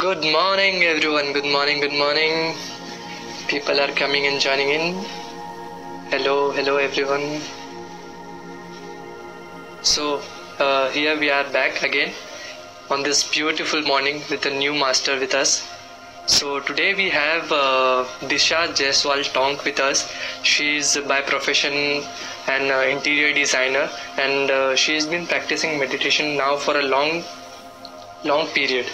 Good morning everyone, good morning. People are coming and joining in. Hello everyone. So here we are back again on this beautiful morning with a new master with us. So today we have Disha Jaiswal Taunk with us. She is by profession an interior designer, and she has been practicing meditation now for a long period.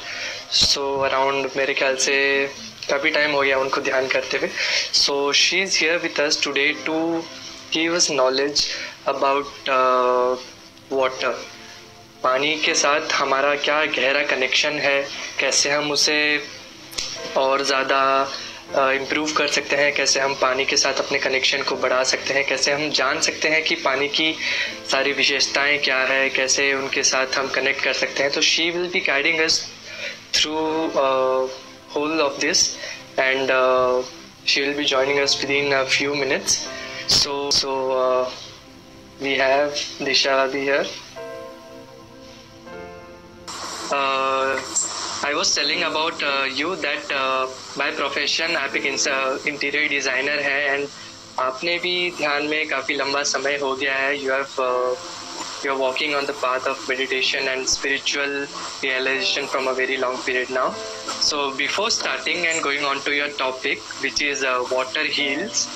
So around मेरे ख्याल से काफ़ी time हो गया उनको ध्यान करते हुए. So she is here with us today to give us knowledge about water. पानी के साथ हमारा क्या गहरा कनेक्शन है, कैसे हम उसे और ज़्यादा इम्प्रूव कर सकते हैं, कैसे हम पानी के साथ अपने कनेक्शन को बढ़ा सकते हैं, कैसे हम जान सकते हैं कि पानी की सारी विशेषताएं क्या है, कैसे उनके साथ हम कनेक्ट कर सकते हैं. तो she will be guiding us through whole of this and she will be joining us within a few minutes. So we have Disha अभी here. I was telling about you that by profession आप एक interior designer है, and आपने भी ध्यान में काफ़ी लंबा समय हो गया है. You are walking on the path of meditation and spiritual realization from a very long period now. So before starting and going on to your topic, which is water heals,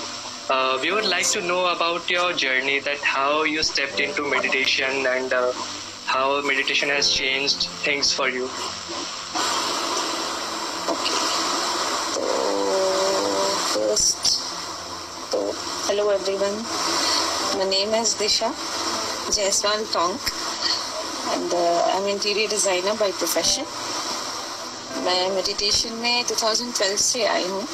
we would like to know about your journey, that how you stepped into meditation and how meditation has changed things for you. Okay. So hello everyone. My name is Disha Jaiswal Taunk, and I'm an interior designer by profession. मैं meditation में 2012 से आई हूँ,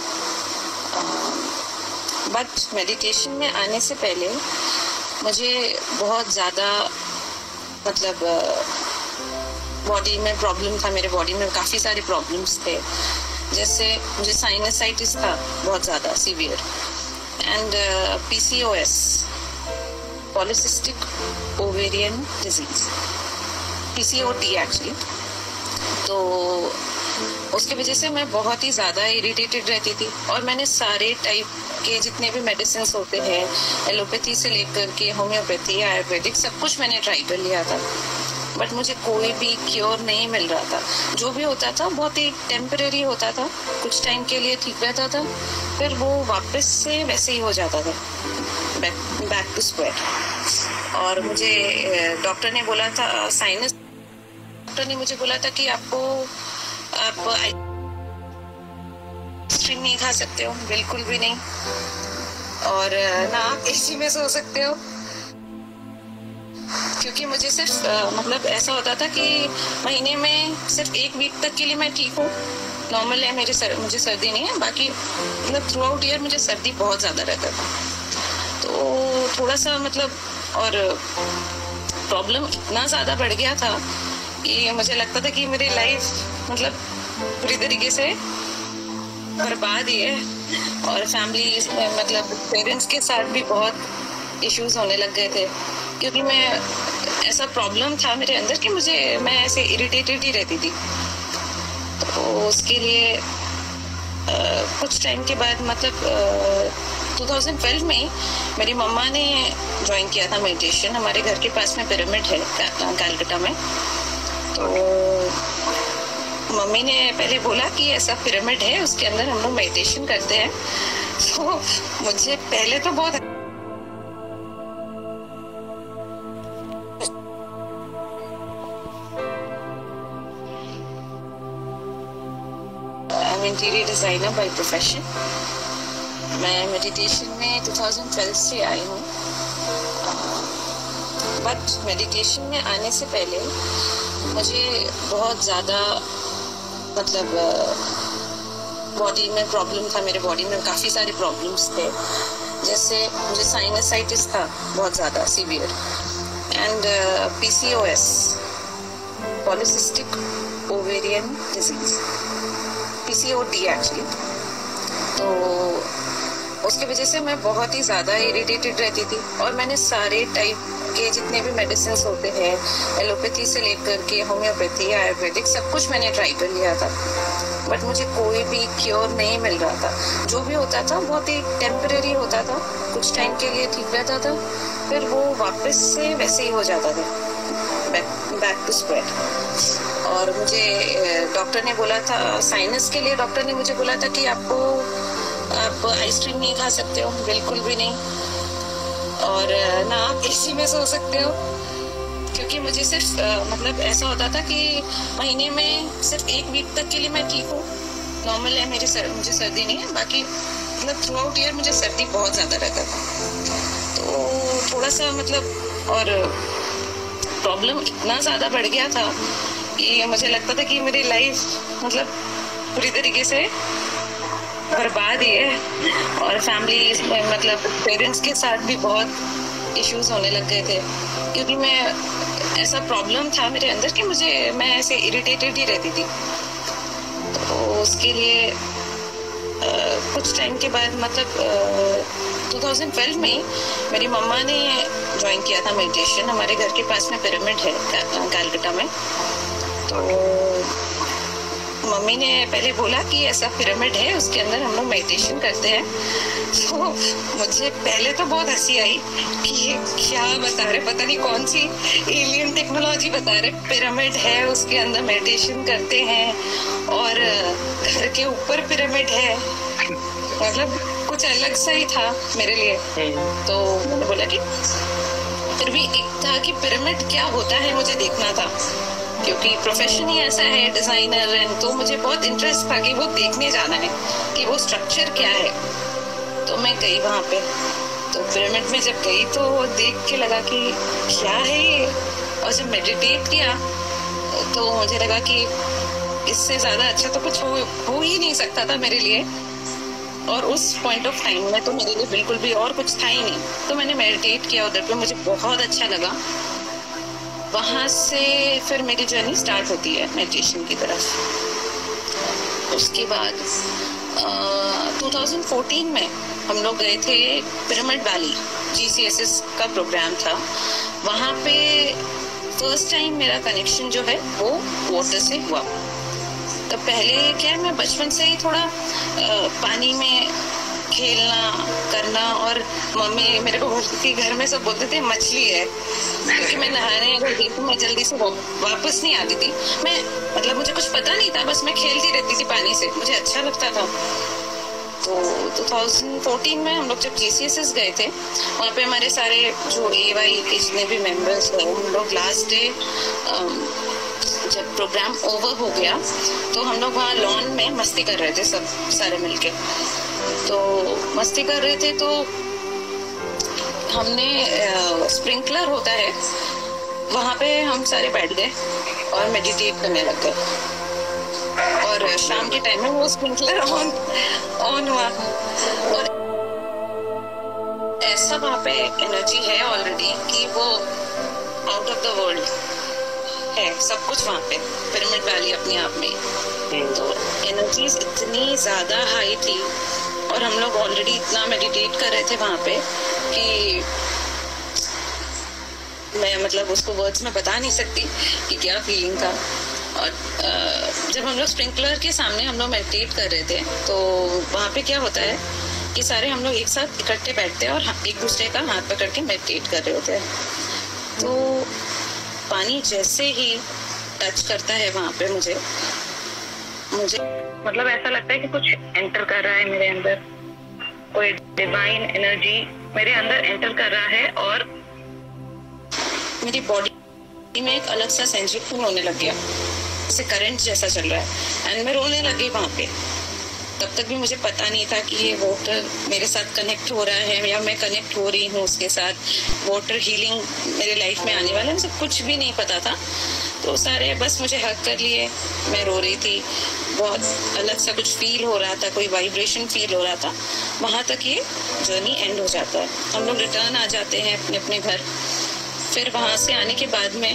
but meditation में आने से पहले मुझे बहुत ज़्यादा मतलब बॉडी में प्रॉब्लम था. मेरे बॉडी में काफ़ी सारे प्रॉब्लम्स थे, जैसे मुझे साइनसाइटिस था बहुत ज़्यादा severe, and PCOS polycystic ovarian disease, PCOD actually. तो उसके वजह से मैं बहुत ही ज़्यादा इरिटेटेड रहती थी, और मैंने सारे टाइप के जितने भी मेडिसिन होते हैं, एलोपैथी से लेकर के होम्योपैथी, आयुर्वेदिक, सब कुछ मैंने ट्राई कर लिया था, बट मुझे कोई भी क्योर नहीं मिल रहा था. जो भी होता था बहुत ही टेम्परेरी होता था, कुछ टाइम के लिए ठीक रहता था, फिर वो वापस से वैसे ही हो जाता था, बैक टू स्क्वायर. और मुझे डॉक्टर ने बोला था, साइनस डॉक्टर ने मुझे बोला था कि आपको आप स्ट्रीम नहीं खा सकते हो, बिल्कुल भी नहीं, और ना आप एसी में सो सकते हो, क्योंकि मुझे सिर्फ मतलब ऐसा होता था कि महीने में सिर्फ एक वीक तक के लिए मैं ठीक हूँ, नॉर्मल है मेरे, मुझे सर्दी नहीं है, बाकी मतलब थ्रू आउट ईयर मुझे सर्दी बहुत ज़्यादा रहता था. तो थोड़ा सा मतलब और प्रॉब्लम इतना ज़्यादा बढ़ गया था कि मुझे लगता था कि मेरी लाइफ मतलब पूरी तरीके से बर्बाद ही है, और फैमिली मतलब पेरेंट्स के साथ भी बहुत इश्यूज होने लग गए थे, क्योंकि मैं ऐसा प्रॉब्लम था मेरे अंदर कि मुझे मैं ऐसे इरिटेटेड ही रहती थी. तो उसके लिए कुछ टाइम के बाद मतलब 2012 में मेरी मम्मा ने ज्वाइन किया था मेडिटेशन. हमारे घर के पास में पिरामिड है कलकत्ता में. तो मम्मी ने पहले बोला कि ऐसा पिरामिड है, उसके अंदर हम लोग मेडिटेशन करते हैं. तो मुझे पहले तो बहुत I am interior designer by profession. मैं मेडिटेशन में 2012 से आई हूँ, बट मेडिटेशन में आने से पहले मुझे बहुत ज़्यादा मतलब बॉडी में प्रॉब्लम था. मेरे बॉडी में काफ़ी सारे प्रॉब्लम्स थे, जैसे मुझे साइनसाइटिस था बहुत ज़्यादा severe, and PCOS polycystic ovarian disease, PCOD actually. तो उसकी वजह से मैं बहुत ही ज़्यादा इरिटेटेड रहती थी और मैंने सारे टाइप के जितने भी मेडिसिन होते हैं एलोपैथी से लेकर के होम्योपैथी आयुर्वेदिक सब कुछ मैंने ट्राई कर लिया था बट मुझे कोई भी क्योर नहीं मिल रहा था। जो भी होता था बहुत ही टेम्परेरी होता था, कुछ टाइम के लिए ठीक रहता था फिर वो वापस से वैसे ही हो जाता था, बैक टू स्क्वायर। और मुझे डॉक्टर ने बोला था साइनस के लिए, डॉक्टर ने मुझे बोला था कि आपको आप आइसक्रीम नहीं खा सकते हो, बिल्कुल भी नहीं, और ना आप एसी में सो सकते हो, क्योंकि मुझे सिर्फ मतलब ऐसा होता था कि महीने में सिर्फ एक वीक तक के लिए मैं ठीक हूँ, नॉर्मल है मेरी मुझे सर्दी नहीं है, बाकी मतलब थ्रू आउट ईयर मुझे सर्दी बहुत ज़्यादा रहता था। तो थोड़ा सा मतलब और प्रॉब्लम इतना ज़्यादा बढ़ गया था कि मुझे लगता था कि मेरी लाइफ मतलब पूरी तरीके से बर्बाद ही है। और फैमिली मतलब पेरेंट्स के साथ भी बहुत इश्यूज होने लग गए थे, क्योंकि मैं ऐसा प्रॉब्लम था मेरे अंदर कि मैं ऐसे इरिटेटेड ही रहती थी। तो उसके लिए कुछ टाइम के बाद मतलब 2012 में मेरी मम्मा ने ज्वाइन किया था मेडिटेशन। हमारे घर के पास में पिरामिड है कलकत्ता में, तो मम्मी ने पहले बोला कि ऐसा पिरामिड है उसके अंदर हम लोग मेडिटेशन करते हैं। तो मुझे पहले तो बहुत हंसी आई कि ये क्या बता रहे, पता नहीं कौन सी एलियन टेक्नोलॉजी बता रहे, पिरामिड है उसके अंदर मेडिटेशन करते हैं और घर के ऊपर पिरामिड है, मतलब कुछ अलग सा ही था मेरे लिए। तो मैंने बोला कि फिर भी एक था कि पिरामिड क्या होता है मुझे देखना था, क्योंकि प्रोफेशन ही ऐसा है डिजाइनर एंड, तो मुझे बहुत इंटरेस्ट था कि वो देखने जाना है कि वो स्ट्रक्चर क्या है। तो मैं गई वहाँ पे, तो पिरामिड में जब गई तो देख के लगा कि क्या है ये, और जब मेडिटेट किया तो मुझे लगा कि इससे ज़्यादा अच्छा तो कुछ हो ही नहीं सकता था मेरे लिए, और उस पॉइंट ऑफ टाइम में तो मेरे लिए बिल्कुल भी और कुछ था ही नहीं। तो मैंने मेडिटेट किया उधर पे, मुझे बहुत अच्छा लगा। वहाँ से फिर मेरी जर्नी स्टार्ट होती है मेडिटेशन की तरफ। उसके बाद 2014 में हम लोग गए थे पिरामिड वैली, जीसीएसएस का प्रोग्राम था। वहाँ पे फर्स्ट टाइम मेरा कनेक्शन जो है वो वाटर से हुआ। तो पहले क्या है, मैं बचपन से ही थोड़ा पानी में खेलना करना, और मम्मी मेरे को बोलती थी, घर में सब बोलते थे मछली है, क्योंकि मैं नहाने मैं जल्दी से वापस नहीं आती थी। मैं मतलब मुझे कुछ पता नहीं था, बस मैं खेलती रहती थी पानी से, मुझे अच्छा लगता था। तो 2014 में हम लोग जब GCSS गए थे, वहाँ पे हमारे सारे जो AY के जितने भी मेम्बर्स हैं, हम लोग लास्ट डे जब प्रोग्राम ओवर हो गया तो हम लोग वहाँ लॉन में मस्ती कर रहे थे सब सारे मिलके। तो मस्ती कर रहे थे तो हमने स्प्रिंकलर होता है वहाँ पे, हम सारे बैठ गए और मेडिटेट करने लग गए, और शाम के टाइम में वो स्प्रिंकलर ऑन हुआ, और ऐसा वहाँ पे एनर्जी है ऑलरेडी कि वो आउट ऑफ द वर्ल्ड है सब कुछ वहाँ पे पिरामिड वैली अपने आप में। तो एनर्जीज इतनी ज़्यादा हाई थी, और हम लोग ऑलरेडी इतना मेडिटेट कर रहे थे वहाँ पे कि मैं मतलब उसको वर्ड्स में बता नहीं सकती कि क्या फीलिंग था। और जब हम लोग स्प्रिंकलर के सामने हम लोग मेडिटेट कर रहे थे तो वहाँ पे क्या होता है कि सारे हम लोग एक साथ इकट्ठे बैठते हैं और एक दूसरे का हाथ पकड़ के मेडिटेट कर रहे होते हैं। तो पानी जैसे ही टच करता है वहाँ पे, मुझे मतलब ऐसा लगता है कि कुछ एंटर कर रहा है मेरे अंदर, कोई डिवाइन एनर्जी मेरे अंदर एंटर कर रहा है, और मेरी बॉडी में एक अलग सा सेंसेशन होने लग गया, जैसे करंट जैसा चल रहा है, एंड मैं रोने लगी वहाँ पे। तब तक भी मुझे पता नहीं था कि ये वाटर मेरे साथ कनेक्ट हो रहा है या मैं कनेक्ट हो रही हूँ उसके साथ, वाटर हीलिंग मेरे लाइफ में आने वाला है, मुझे कुछ भी नहीं पता था। तो सारे बस मुझे हक कर लिए, मैं रो रही थी, बहुत अलग सा कुछ फील हो रहा था, कोई वाइब्रेशन फील हो रहा था। वहाँ तक ये जर्नी एंड हो जाता है, हम लोग रिटर्न आ जाते हैं अपने अपने घर। फिर वहाँ से आने के बाद में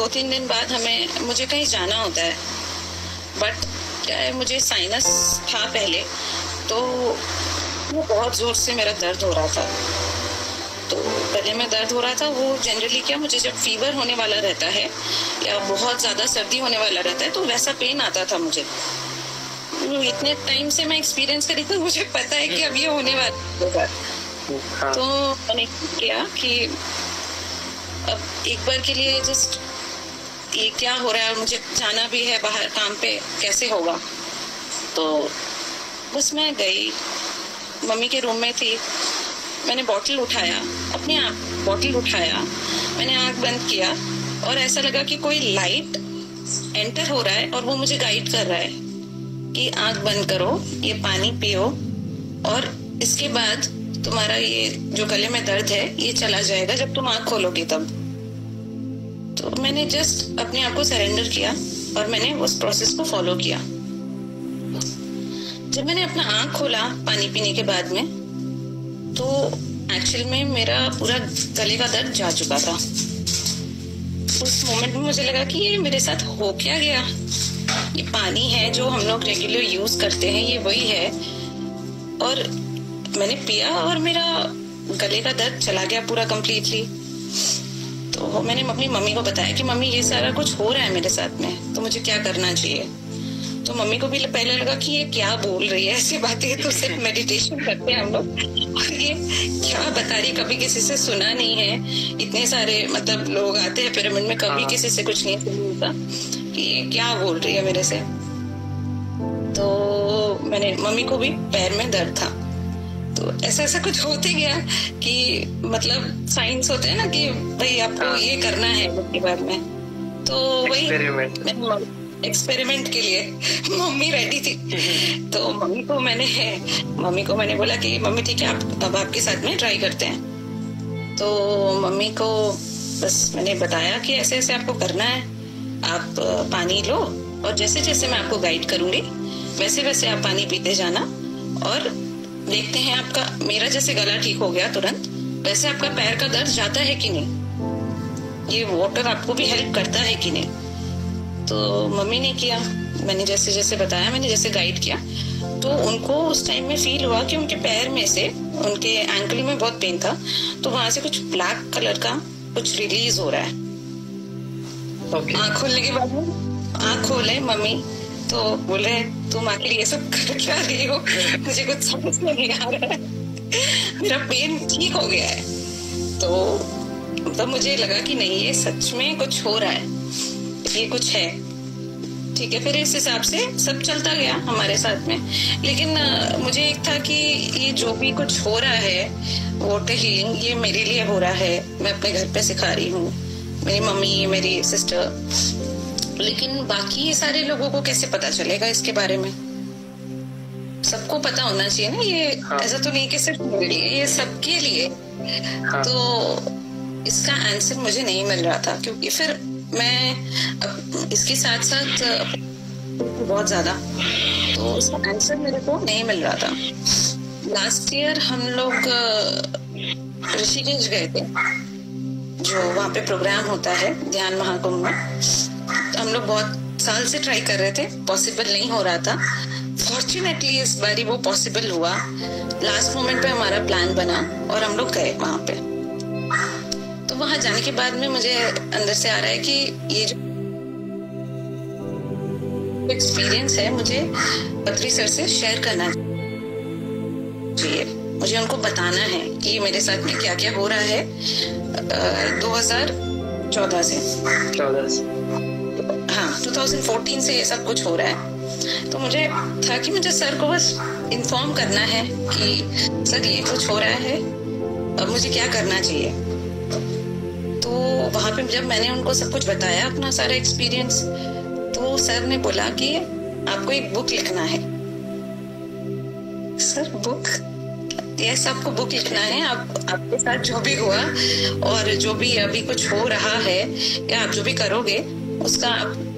2-3 दिन बाद मुझे कहीं जाना होता है, बट मुझे साइनस था पहले, तो वो बहुत ज़ोर से मेरा दर्द हो रहा था, तो गले में दर्द हो रहा था। वो जनरली क्या, मुझे जब फीवर होने वाला रहता है या बहुत ज़्यादा सर्दी होने वाला रहता है तो वैसा पेन आता था मुझे। इतने टाइम से मैं एक्सपीरियंस करी थी, मुझे पता है कि अब ये होने वाला होगा, तो मैंने किया कि अब एक बार के लिए जस्ट ये क्या हो रहा है, मुझे जाना भी है बाहर काम पे, कैसे होगा। तो बस मैं गई, मम्मी के रूम में थी, मैंने बॉटल उठाया, अपने आप बॉटल उठाया, मैंने आँख बंद किया और ऐसा लगा कि कोई लाइट एंटर हो रहा है और वो मुझे गाइड कर रहा है कि आँख बंद करो, ये पानी पियो और इसके बाद तुम्हारा ये जो गले में दर्द है ये चला जाएगा जब तुम आँख खोलोगे तब। तो मैंने जस्ट अपने आप को सरेंडर किया और मैंने उस प्रोसेस को फॉलो किया। जब मैंने अपना आँख खोला पानी पीने के बाद में, तो एक्चुअल में मेरा पूरा गले का दर्द जा चुका था। उस मोमेंट में मुझे लगा कि ये मेरे साथ हो क्या गया, ये पानी है जो हम लोग रेगुलर यूज करते हैं, ये वही है। और मैंने पिया और मेरा गले का दर्द चला गया पूरा कम्प्लीटली। तो मैंने अपनी मम्मी को बताया कि मम्मी ये सारा कुछ हो रहा है मेरे साथ में, तो मुझे क्या करना चाहिए। तो मम्मी को भी पहले लगा कि ये क्या बोल रही है, ऐसी बातें तो सिर्फ मेडिटेशन करते हैं हम लोग, और ये क्या बता रही, कभी किसी से सुना नहीं है, इतने सारे मतलब लोग आते हैं पिरामिड में, कभी किसी से कुछ नहीं सुनता कि ये क्या बोल रही है मेरे से। तो मैंने मम्मी को भी पैर में दर्द था, तो ऐसा ऐसा कुछ होते गया कि मतलब साइंस होते हैं ना कि भाई आपको ये करना है उसके बाद में, तो वही एक्सपेरिमेंट के लिए मम्मी रेडी थी। तो मम्मी को मैंने बोला कि मम्मी ठीक है, आप अब आपके साथ में ट्राई करते हैं। तो मम्मी को बस मैंने बताया कि ऐसे ऐसे आपको करना है, आप पानी लो और जैसे जैसे मैं आपको गाइड करूंगी वैसे वैसे आप पानी पीते जाना, और देखते हैं आपका, मेरा जैसे गला ठीक हो गया तुरंत वैसे आपका पैर का दर्द जाता है कि नहीं, ये वाटर आपको भी हेल्प करता है कि नहीं। तो मम्मी ने किया, मैंने जैसे जैसे बताया, मैंने जैसे गाइड किया, तो उनको उस टाइम में फील हुआ कि उनके पैर में से, उनके एंकल में बहुत पेन था, तो वहां से कुछ ब्लैक कलर का कुछ रिलीज हो रहा है। Okay. आँख खोलने के बाद आँख खोले मम्मी, तो बोले तुम आखिर ये सब कर क्या रही हो, मुझे कुछ समझ नहीं आ रहा है, मेरा पेन ठीक हो गया है। तो मतलब मुझे लगा कि नहीं, ये सच में कुछ हो रहा है, ये कुछ है, ठीक है। फिर इस हिसाब से सब चलता गया हमारे साथ में। लेकिन मुझे एक था कि ये जो भी कुछ हो रहा है वाटर हीलिंग, ये मेरे लिए हो रहा है, मैं अपने घर पे सिखा रही हूँ, मेरी मम्मी, मेरी सिस्टर, लेकिन बाकी ये सारे लोगों को कैसे पता चलेगा इसके बारे में। सबको पता होना चाहिए ना, ये ऐसा तो नहीं कि सिर्फ मेरे लिए, ये सबके लिए। तो इसका आंसर मुझे नहीं मिल रहा था, क्योंकि फिर मैं इसके साथ साथ बहुत ज्यादा, तो उसका आंसर मेरे को नहीं मिल रहा था। लास्ट ईयर हम लोग ऋषिकेश गए थे, जो वहाँ पे प्रोग्राम होता है ध्यान महाकुंभ में। हम लोग बहुत साल से ट्राई कर रहे थे, पॉसिबल नहीं हो रहा था। फॉर्चुनेटली इस बारी वो पॉसिबल हुआ, लास्ट मोमेंट पे हमारा प्लान बना और हम लोग गए वहाँ पे। तो वहां जाने के बाद में मुझे अंदर से आ रहा है कि ये जो एक्सपीरियंस है मुझे पत्री सर से शेयर करना चाहिए, मुझे उनको बताना है कि मेरे साथ में क्या क्या हो रहा है। 2014 से ये सब कुछ हो रहा है। तो मुझे था कि मुझे सर को बस इन्फॉर्म करना है कि सर ये कुछ हो रहा है और मुझे क्या करना चाहिए। तो वहाँ पे जब मैंने उनको सब कुछ बताया, अपना सारा एक्सपीरियंस, तो सर ने बोला कि आपको एक बुक लिखना है। Sir book? यस, आपको बुक लिखना है, आपके साथ जो भी हुआ और जो भी अभी कुछ हो रहा है या आप जो भी करोगे उसका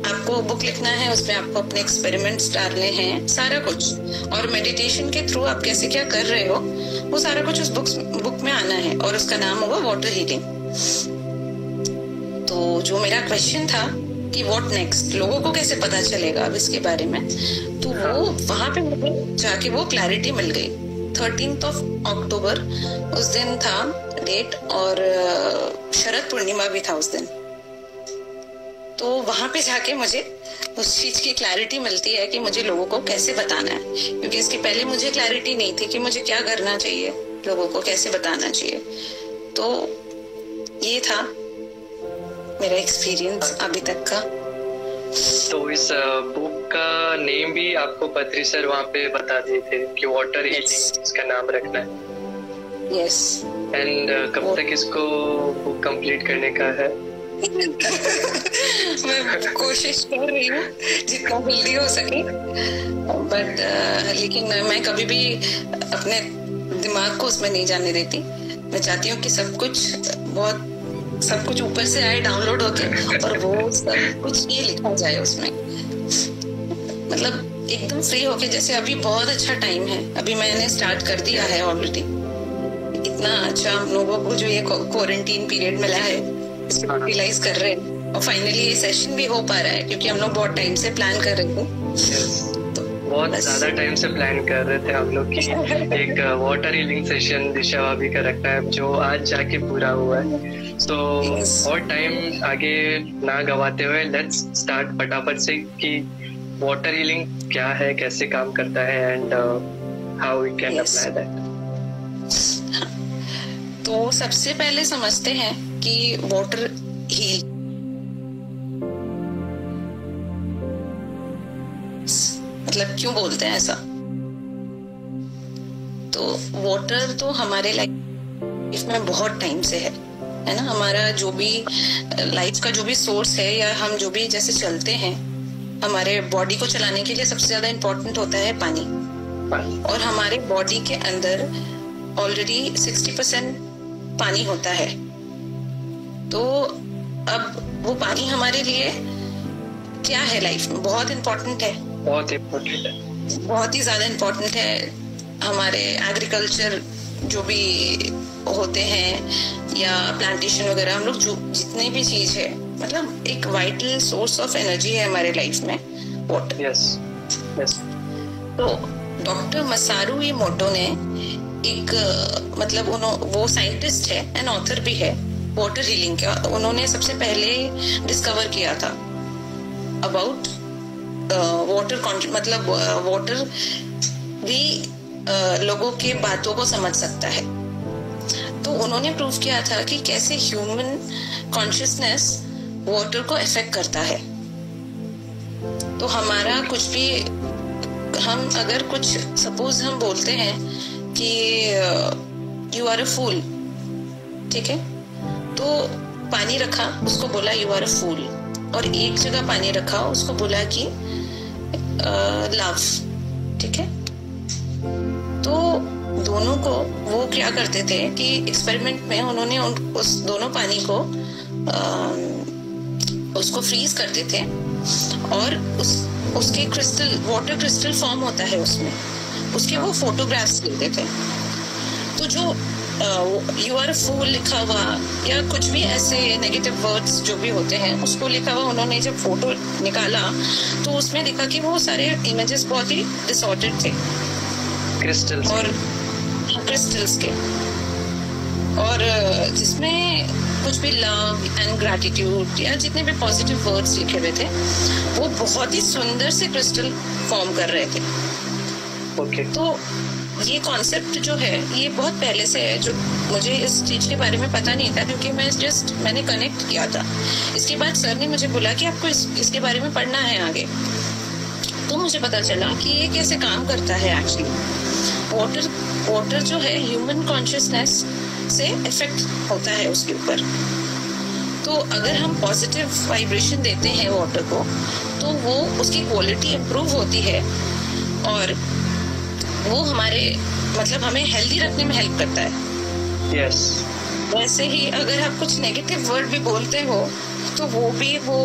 आपको बुक लिखना है, उसमें आपको अपने एक्सपेरिमेंट्स डालने हैं, सारा कुछ, और मेडिटेशन के थ्रू आप कैसे क्या कर रहे हो वो सारा कुछ उस बुक में आना है, और उसका नाम होगा वाटर हीलिंग। तो जो मेरा क्वेश्चन था कि व्हाट नेक्स्ट, लोगों को कैसे पता चलेगा अब इसके बारे में, तो वो वहां पे मुझे जाके वो क्लैरिटी मिल गई। 13 अक्टूबर उस दिन था डेट और शरद पूर्णिमा भी था उस दिन, तो वहां पे जाके मुझे उस चीज की क्लैरिटी मिलती है कि मुझे लोगों को कैसे बताना है, क्योंकि इसके पहले मुझे क्लैरिटी नहीं थी कि मुझे क्या करना चाहिए, लोगों को कैसे बताना चाहिए। तो ये था मेरा एक्सपीरियंस अभी तक का। तो इस बुक का नेम भी आपको पत्री सर वहाँ पे बता दिए थे कि वाटर हीलिंग इसका नाम रखना है। यस। एंड कब तक इसको बुक कंप्लीट करने का है? मैं कोशिश कर रही हूँ जितना जल्दी हो सके, बट लेकिन मैं कभी भी अपने दिमाग को उसमें नहीं जाने देती। मैं चाहती हूँ कि सब कुछ ऊपर से आए, डाउनलोड होके, और वो सब कुछ ये लिखा जाए उसमें, मतलब एकदम फ्री होके। जैसे अभी बहुत अच्छा टाइम है, अभी मैंने स्टार्ट कर दिया है ऑलरेडी। इतना अच्छा हम लोगों को जो ये क्वारंटीन पीरियड मिला है इसको यूटिलाइज कर रहे हैं, और फाइनली ये सेशन भी हो पा रहा है क्योंकि हम लोग बहुत टाइम से प्लान कर रहे थे। बहुत ज्यादा टाइम से प्लान कर रहे थे हम लोग कि एक वाटर हीलिंग सेशन दिशा भाभी का रखना है, जो आज जाके पूरा हुआ है। तो और टाइम आगे ना गवाते हुए लेट्स स्टार्ट फटाफट से कि वाटर हीलिंग क्या है, कैसे काम करता है, and how we can apply that. तो सबसे पहले समझते हैं कि वाटर हीलिंग मतलब क्यों बोलते हैं ऐसा। तो वाटर तो हमारे लाइफ में बहुत टाइम से है ना। हमारा जो भी लाइफ का जो भी सोर्स है, या हम जो भी जैसे चलते हैं, हमारे बॉडी को चलाने के लिए सबसे ज्यादा इम्पोर्टेंट होता है पानी। और हमारे बॉडी के अंदर ऑलरेडी 60% पानी होता है। तो अब वो पानी हमारे लिए क्या है, लाइफ में बहुत इम्पोर्टेंट है, बहुत ही ज्यादा इम्पोर्टेंट है। हमारे एग्रीकल्चर जो भी होते हैं या प्लांटेशन वगैरह, हम लोग जो जितने भी चीज है, मतलब एक वाइटल सोर्स ऑफ एनर्जी है हमारे लाइफ में वाटर। Yes, yes. तो डॉक्टर मसारू एमोटो ने एक मतलब वो साइंटिस्ट है एंड ऑथर भी है वाटर हीलिंग का। उन्होंने सबसे पहले डिस्कवर किया था अबाउट वाटर मतलब वाटर भी लोगों के बातों को समझ सकता है। तो उन्होंने प्रूव किया था कि कैसे ह्यूमन कॉन्शियसनेस वाटर को इफेक्ट करता है। तो हमारा कुछ भी, हम अगर कुछ सपोज हम बोलते हैं कि यू आर अ फूल, ठीक है, तो पानी रखा उसको बोला यू आर अ फूल, और एक जगह पानी रखा उसको बोला कि लव, ठीक है। तो दोनों को वो क्या करते थे कि एक्सपेरिमेंट में उन्होंने उस दोनों पानी को उसको फ्रीज करते थे, और उसके क्रिस्टल, वाटर क्रिस्टल फॉर्म होता है उसमें, उसके वो फोटोग्राफ्स लेते थे। तो जो यू आर फूल लिखा हुआ या कुछ भी ऐसे नेगेटिव वर्ड्स जो भी होते हैं उसको लिखा हुआ, उन्होंने जब फोटो निकाला तो उसमें देखा कि वो सारे इमेजेस बहुत ही डिसऑर्डर्ड थे क्रिस्टल्स और क्रिस्टल्स के, और जिसमें कुछ भी लव एंड ग्रैटिट्यूड या जितने भी पॉजिटिव वर्ड्स लिखे हुए थे वो बहुत ही सुंदर से क्रिस्टल फॉर्म कर रहे थे। Okay. तो ये कॉन्सेप्ट जो है ये बहुत पहले से है, जो मुझे इस चीज के बारे में पता नहीं था क्योंकि मैंने कनेक्ट किया था। इसके बाद सर ने मुझे बोला कि आपको इसके बारे में पढ़ना है आगे, तो मुझे पता चला कि ये कैसे काम करता है एक्चुअली। वाटर जो है ह्यूमन कॉन्शियसनेस से इफेक्ट होता है उसके ऊपर। तो अगर हम पॉजिटिव वाइब्रेशन देते हैं वाटर को, तो वो उसकी क्वालिटी इम्प्रूव होती है, और वो हमारे मतलब हमें हेल्दी रखने में हेल्प करता है। Yes. वैसे ही अगर आप कुछ नेगेटिव वर्ड भी बोलते हो तो वो भी वो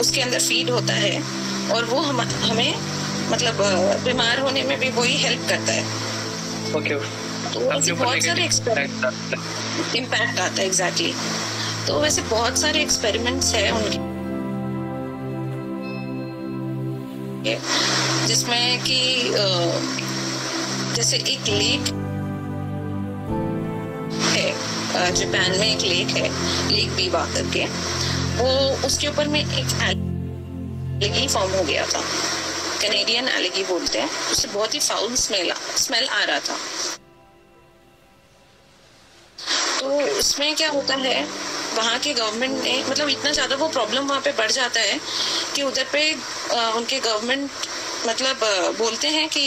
उसके अंदर फीड होता है, और वो हमें मतलब बीमार होने में भी वही हेल्प करता है। Okay. तो वैसे बहुत सारे इम्पैक्ट आता है। एग्जैक्टली। तो वैसे बहुत सारे एक्सपेरिमेंट्स है उनके है जिसमें कि जैसे एक लेक है, जापान में एक लेक है, लेक बीवा करके, वो उसके ऊपर में एक एलगी फॉर्म हो गया था, कैनेडियन एलगी बोलते हैं, उससे बहुत ही फाउल स्मेल आ रहा था। तो उसमें क्या होता है, वहाँ के गवर्नमेंट ने मतलब इतना ज़्यादा वो प्रॉब्लम वहाँ पे बढ़ जाता है कि उधर पे उनके गवर्नमेंट मतलब बोलते हैं कि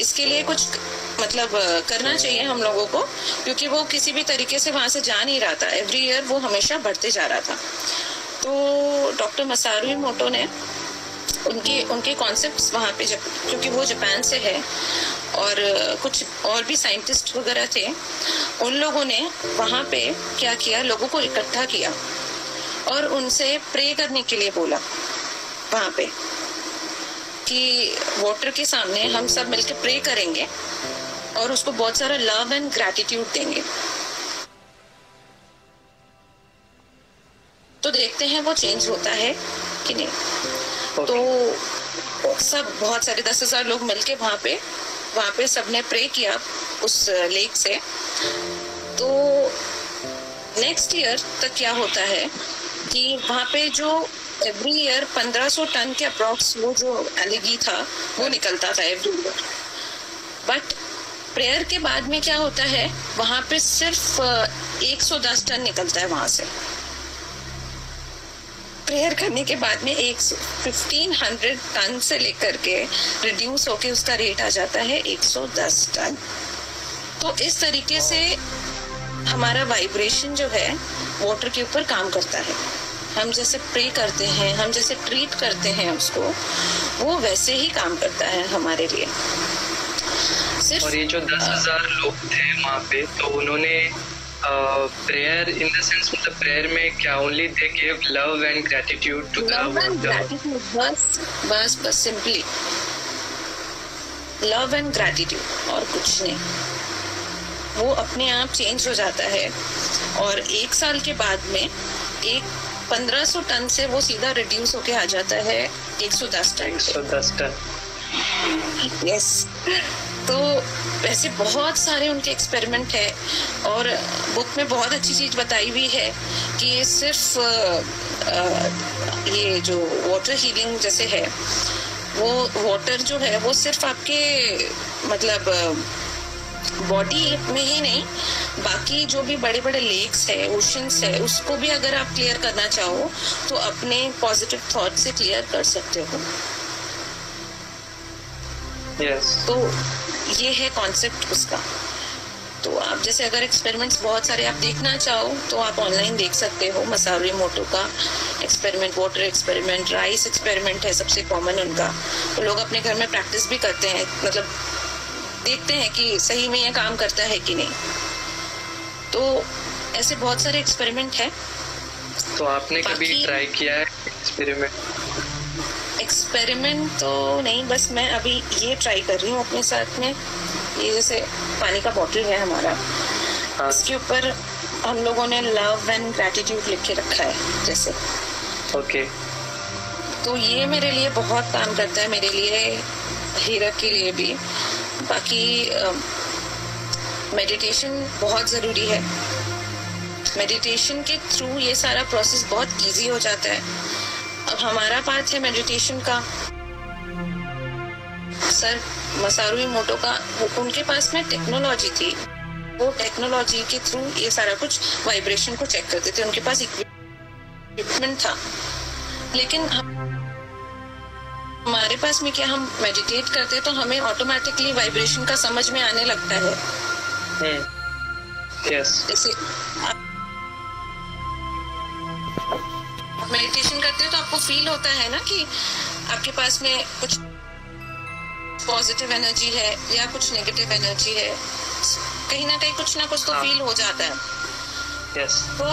इसके लिए कुछ मतलब करना चाहिए हम लोगों को, क्योंकि वो किसी भी तरीके से वहाँ से जा नहीं रहा था, एवरी ईयर वो हमेशा बढ़ते जा रहा था। तो डॉक्टर मसारू एमोटो ने उनके कॉन्सेप्ट्स वहाँ पे, क्योंकि वो जापान से है और कुछ और भी साइंटिस्ट वगैरह थे, उन लोगों ने वहाँ पे क्या किया, लोगों को इकट्ठा किया और उनसे प्रे करने के लिए बोला वहाँ पे कि वाटर के सामने हम सब मिलके प्रे करेंगे और उसको बहुत सारा लव एंड ग्रैटिट्यूड देंगे। तो देखते हैं वो चेंज होता है कि नहीं। तो सब बहुत सारे 10,000 लोग मिलके वहाँ पे सबने प्रे किया उस लेक से। तो नेक्स्ट ईयर तक क्या होता है कि वहाँ पे जो एवरी ईयर 1500 टन के अप्रॉक्स वो जो एलगी था वो निकलता था एवरी ईयर। बट प्रेयर के बाद में क्या होता है, वहाँ पे सिर्फ 110 टन निकलता है वहाँ से। प्रेयर करने के बाद में 1,500 टन से लेकर के रिड्यूस होके उसका रेट आ जाता है 110 टन। तो इस तरीके से हमारा वाइब्रेशन जो है वाटर के ऊपर काम करता है। हम जैसे प्रे करते हैं, हम जैसे ट्रीट करते हैं उसको, वो वैसे ही काम करता है हमारे लिए। और ये जो 10,000 लोग थे वहाँ पे, तो उन्होंने प्रेयर इन द सेंस मतलब प्रेयर में क्या, only they give love and gratitude to the water. बस सिंपली लव एंड ग्रैटिट्यूड और कुछ नहीं। वो अपने आप चेंज हो जाता है और एक साल के बाद में 1,500 टन से वो सीधा रिड्यूस होके आ जाता है 110 टन। 110 ton, yes. तो वैसे बहुत सारे उनके एक्सपेरिमेंट है और बुक में बहुत अच्छी चीज़ बताई हुई है कि ये सिर्फ ये जो वाटर हीलिंग जैसे है, वो वाटर जो है वो सिर्फ आपके मतलब बॉडी में ही नहीं, बाकी जो भी बड़े बड़े लेक्स है, ओशंस है, उसको भी अगर आप क्लियर करना चाहो तो अपने पॉजिटिव थॉट से क्लियर कर सकते हो। Yes. तो ये है कॉन्सेप्ट उसका। तो आप जैसे अगर एक्सपेरिमेंट्स बहुत सारे आप देखना चाहो तो आप ऑनलाइन देख सकते हो। मसारू एमोटो का experiment, water experiment, rice experiment है सबसे कॉमन उनका। तो लोग अपने घर में प्रैक्टिस भी करते हैं, मतलब देखते हैं कि सही में ये काम करता है कि नहीं। तो ऐसे बहुत सारे एक्सपेरिमेंट है। तो आपने कभी ट्राई किया है एक्सपेरिमेंट? तो नहीं, बस मैं अभी ये ट्राई कर रही हूँ अपने साथ में। ये जैसे पानी का बॉटल है हमारा, इसके ऊपर हम लोगों ने लव एंड ग्रैटिट्यूड लिख के रखा है जैसे। ओके। तो ये मेरे लिए बहुत काम करता है, मेरे लिए, हीरा के लिए भी। बाकी मेडिटेशन बहुत ज़रूरी है। मेडिटेशन के थ्रू ये सारा प्रोसेस बहुत ईजी हो जाता है। अब हमारा पार्ट है मेडिटेशन का। सर मसारू एमोटो का उनके पास में टेक्नोलॉजी थी, वो टेक्नोलॉजी के थ्रू ये सारा कुछ वाइब्रेशन को चेक करते थे। उनके पास इक्विपमेंट था, लेकिन हमारे पास में क्या, हम मेडिटेट करते तो हमें ऑटोमेटिकली वाइब्रेशन का समझ में आने लगता है। यस। मेडिटेशन करते हो तो आपको फील होता है ना कि आपके पास में कुछ पॉजिटिव एनर्जी है या कुछ नेगेटिव एनर्जी है, कहीं ना कहीं कुछ ना कुछ तो फील हो जाता है। yes. तो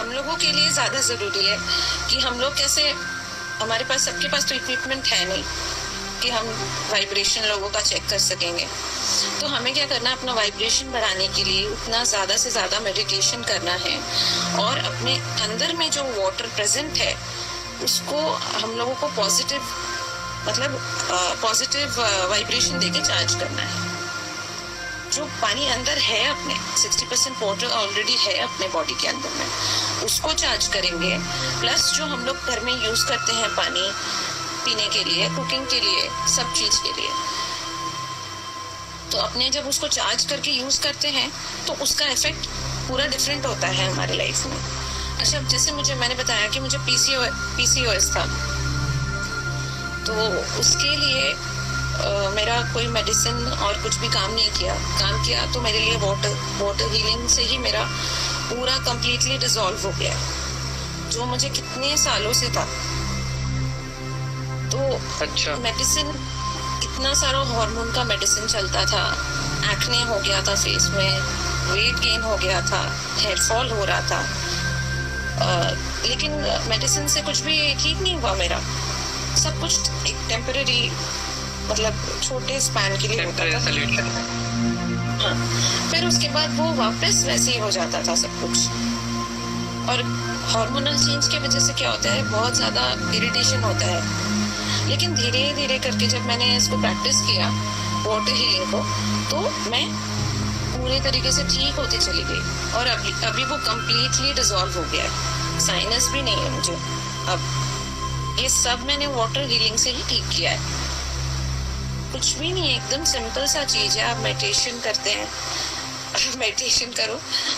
हम लोगों के लिए ज्यादा जरूरी है कि हम लोग कैसे, हमारे पास सबके पास तो इक्विपमेंट है नहीं कि हम वाइब्रेशन लोगों का चेक कर सकेंगे। तो हमें क्या करना, अपना वाइब्रेशन बढ़ाने के लिए उतना ज़्यादा से ज़्यादा मेडिटेशन करना है और अपने अंदर में जो वाटर प्रेजेंट है उसको हम लोगों को पॉजिटिव मतलब पॉजिटिव वाइब्रेशन देके चार्ज करना है। जो पानी अंदर है अपने 60% वाटर ऑलरेडी है अपने बॉडी के अंदर में, उसको चार्ज करेंगे। प्लस जो हम लोग घर में यूज करते हैं पानी पीने के लिए, कुकिंग के लिए, सब चीज के लिए, तो अपने जब उसको चार्ज करके यूज करते हैं तो उसका इफेक्ट पूरा डिफरेंट होता है हमारी लाइफ में। अच्छा, जैसे मैंने बताया कि मुझे पीसीओएस था, तो उसके लिए मेरा कोई मेडिसिन और कुछ भी काम नहीं किया। काम किया तो मेरे लिए वाटर हीलिंग से ही मेरा पूरा कंप्लीटली डिसॉल्व हो गया, जो मुझे कितने सालों से था। तो अच्छा, मेडिसिन इतना सारा हार्मोन का मेडिसिन चलता था, एक्ने हो गया था फेस में, वेट गेन हो गया था, हेयर फॉल हो रहा था, लेकिन मेडिसिन से कुछ भी ठीक नहीं हुआ मेरा। सब कुछ एक टेम्पररी, मतलब छोटे स्पैन के लिए होता था। हाँ, फिर उसके बाद वो वापस वैसे ही हो जाता था सब कुछ। और हार्मोनल चेंज की वजह से क्या होता है, बहुत ज़्यादा इरिटेशन होता है। लेकिन धीरे धीरे करके जब मैंने इसको प्रैक्टिस किया वाटर हीलिंग को, तो मैं पूरे तरीके से ठीक होती चली गई। और अभी वो कम्प्लीटली डिसॉल्व हो गया, साइनस भी नहीं है मुझे अब। ये सब मैंने वाटर हीलिंग से ही ठीक किया है, कुछ भी नहीं, एकदम सिंपल सा चीज़ है। आप मेडिटेशन करते हैं, आप मेडिटेशन करो,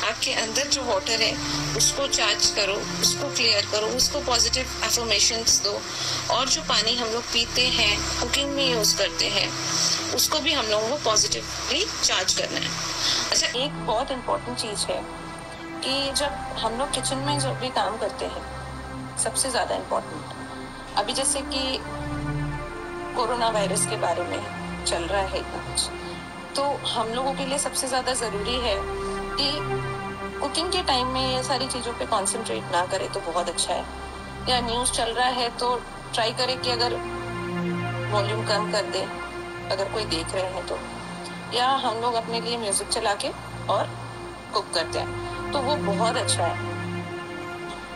आपके अंदर जो वाटर है उसको चार्ज करो, उसको क्लियर करो, उसको पॉजिटिव अफर्मेशंस दो। और जो पानी हम लोग पीते हैं, कुकिंग में यूज़ करते हैं, उसको भी हम लोगों को पॉजिटिवली चार्ज करना है। अच्छा, एक बहुत इम्पॉर्टेंट चीज़ है कि जब हम लोग किचन में जब भी काम करते हैं, सबसे ज़्यादा इम्पॉर्टेंट, अभी जैसे कि कोरोना वायरस के बारे में चल रहा है इतना कुछ, तो हम लोगों के लिए सबसे ज़्यादा ज़रूरी है कि कुकिंग के टाइम में ये सारी चीज़ों पे कॉन्सेंट्रेट ना करें तो बहुत अच्छा है। या न्यूज़ चल रहा है तो ट्राई करें कि अगर वॉल्यूम कम कर दें अगर कोई देख रहे हैं तो, या हम लोग अपने लिए म्यूज़िक चला के और कुक करते हैं तो वो बहुत अच्छा है,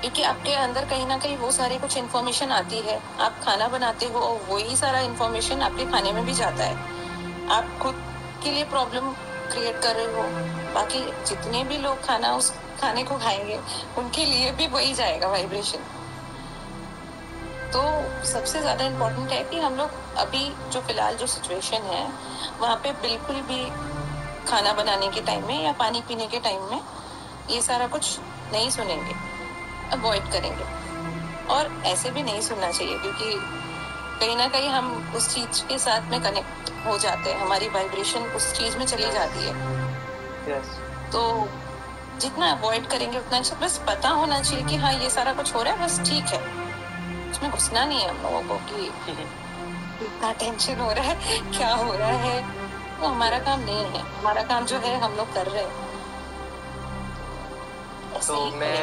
क्योंकि आपके अंदर कहीं ना कहीं वो सारी कुछ इन्फॉर्मेशन आती है। आप खाना बनाते हो और वही सारा इन्फॉर्मेशन आपके खाने में भी जाता है, आप खुद के लिए प्रॉब्लम क्रिएट कर रहे हो। बाकी जितने भी लोग खाना उस खाने को खाएंगे उनके लिए भी वही जाएगा वाइब्रेशन। तो सबसे ज़्यादा इम्पोर्टेंट है कि हम लोग अभी जो फिलहाल जो सिचुएशन है वहाँ पे बिल्कुल भी खाना बनाने के टाइम में या पानी पीने के टाइम में ये सारा कुछ नहीं सुनेंगे, अवॉइड करेंगे। और ऐसे भी नहीं सुनना चाहिए क्योंकि कहीं ना कहीं हम उस चीज के साथ में कनेक्ट हो जाते हैं, हमारी वाइब्रेशन उस चीज में चली जाती है। yes. तो जितना अवॉइड करेंगे उतना अच्छा। बस पता होना चाहिए कि हाँ ये सारा कुछ हो रहा है, बस ठीक है, उसमें घुसना नहीं है हम लोगों को कि इतना टेंशन हो रहा है, क्या हो रहा है, वो हमारा काम नहीं है। हमारा काम जो है हम लोग कर रहे हैं। तो मैं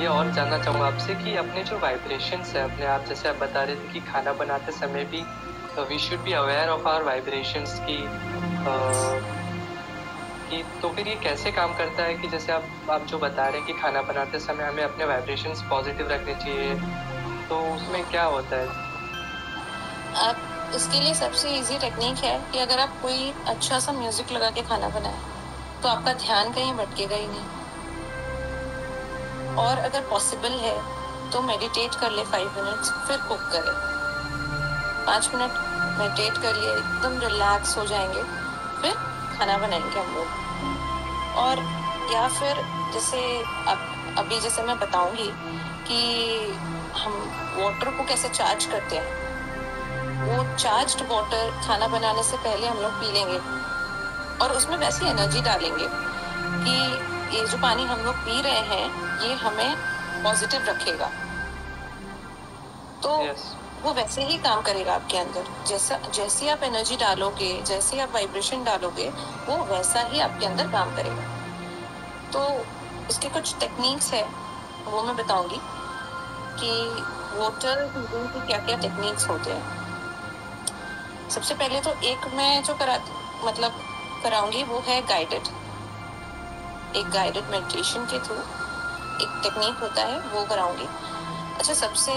ये और जानना चाहूँगा आपसे कि अपने जो वाइब्रेशंस है अपने आप, जैसे आप बता रहे थे कि खाना बनाते समय भी we should be aware of our vibrations की तो फिर ये कैसे काम करता है कि जैसे आप जो बता रहे हैं कि खाना बनाते समय हमें अपने वाइब्रेशंस पॉजिटिव रखने चाहिए, तो उसमें क्या होता है? आप इसके लिए सबसे ईजी टेक्निक है कि अगर आप कोई अच्छा सा म्यूज़िक लगा के खाना बनाएं तो आपका ध्यान कहीं भटकेगा ही नहीं। और अगर पॉसिबल है तो मेडिटेट कर ले 5 मिनट्स, फिर कुक करें, 5 मिनट मेडिटेट कर लिए, एकदम रिलैक्स हो जाएंगे, फिर खाना बनाएंगे हम लोग। और या फिर जैसे अब अभी जैसे मैं बताऊंगी कि हम वाटर को कैसे चार्ज करते हैं, वो चार्ज्ड वाटर खाना बनाने से पहले हम लोग पी लेंगे और उसमें वैसी एनर्जी डालेंगे कि ये जो पानी हम लोग पी रहे हैं ये हमें पॉजिटिव रखेगा। तो yes. वो वैसे ही काम करेगा आपके अंदर। जैसी आप एनर्जी डालोगे, जैसी आप वाइब्रेशन डालोगे, वो वैसा ही आपके अंदर काम करेगा। तो उसके कुछ टेक्निक्स है वो मैं बताऊंगी कि वाटर हीलिंग की क्या क्या टेक्निक्स होते हैं। सबसे पहले तो एक मैं जो कराऊंगी वो है गाइडेड मेडिटेशन के थ्रू एक टेक्निक होता है, वो कराऊंगी। अच्छा, सबसे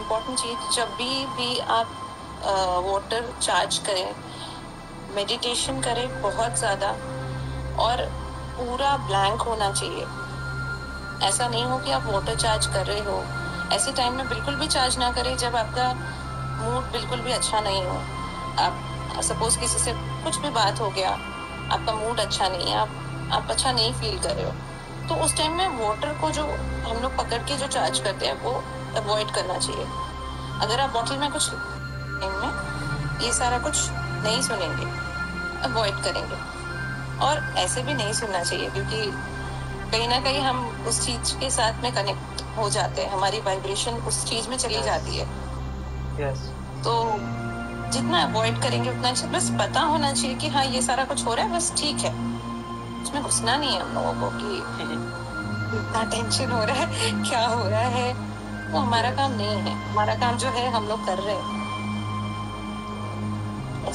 इम्पोर्टेंट चीज़, जब भी आप वाटर चार्ज करें, मेडिटेशन करें बहुत ज़्यादा, और पूरा ब्लैंक होना चाहिए। ऐसा नहीं हो कि आप वाटर चार्ज कर रहे हो, ऐसे टाइम में बिल्कुल भी चार्ज ना करें जब आपका मूड बिल्कुल भी अच्छा नहीं हो। आप सपोज़ किसी से कुछ भी बात हो गया, आपका मूड अच्छा नहीं है, आप अच्छा नहीं फील कर रहे हो, तो उस टाइम में वाटर को जो हम लोग पकड़ के जो चार्ज करते हैं वो अवॉइड करना चाहिए। अगर आप बॉटल में कुछ टाइम में ये सारा कुछ नहीं सुनेंगे, अवॉइड करेंगे, और ऐसे भी नहीं सुनना चाहिए क्योंकि कहीं ना कहीं हम उस चीज़ के साथ में कनेक्ट हो जाते हैं, हमारी वाइब्रेशन उस चीज़ में चली जाती है। yes. तो जितना अवॉइड करेंगे उतना अच्छा। बस पता होना चाहिए कि हाँ ये सारा कुछ हो रहा है, बस ठीक है, उसमें घुसना नहीं है हम लोगों को कि इतना टेंशन हो रहा है, क्या हो रहा है, वो हमारा काम नहीं है। हमारा काम जो है हम लोग कर रहे हैं।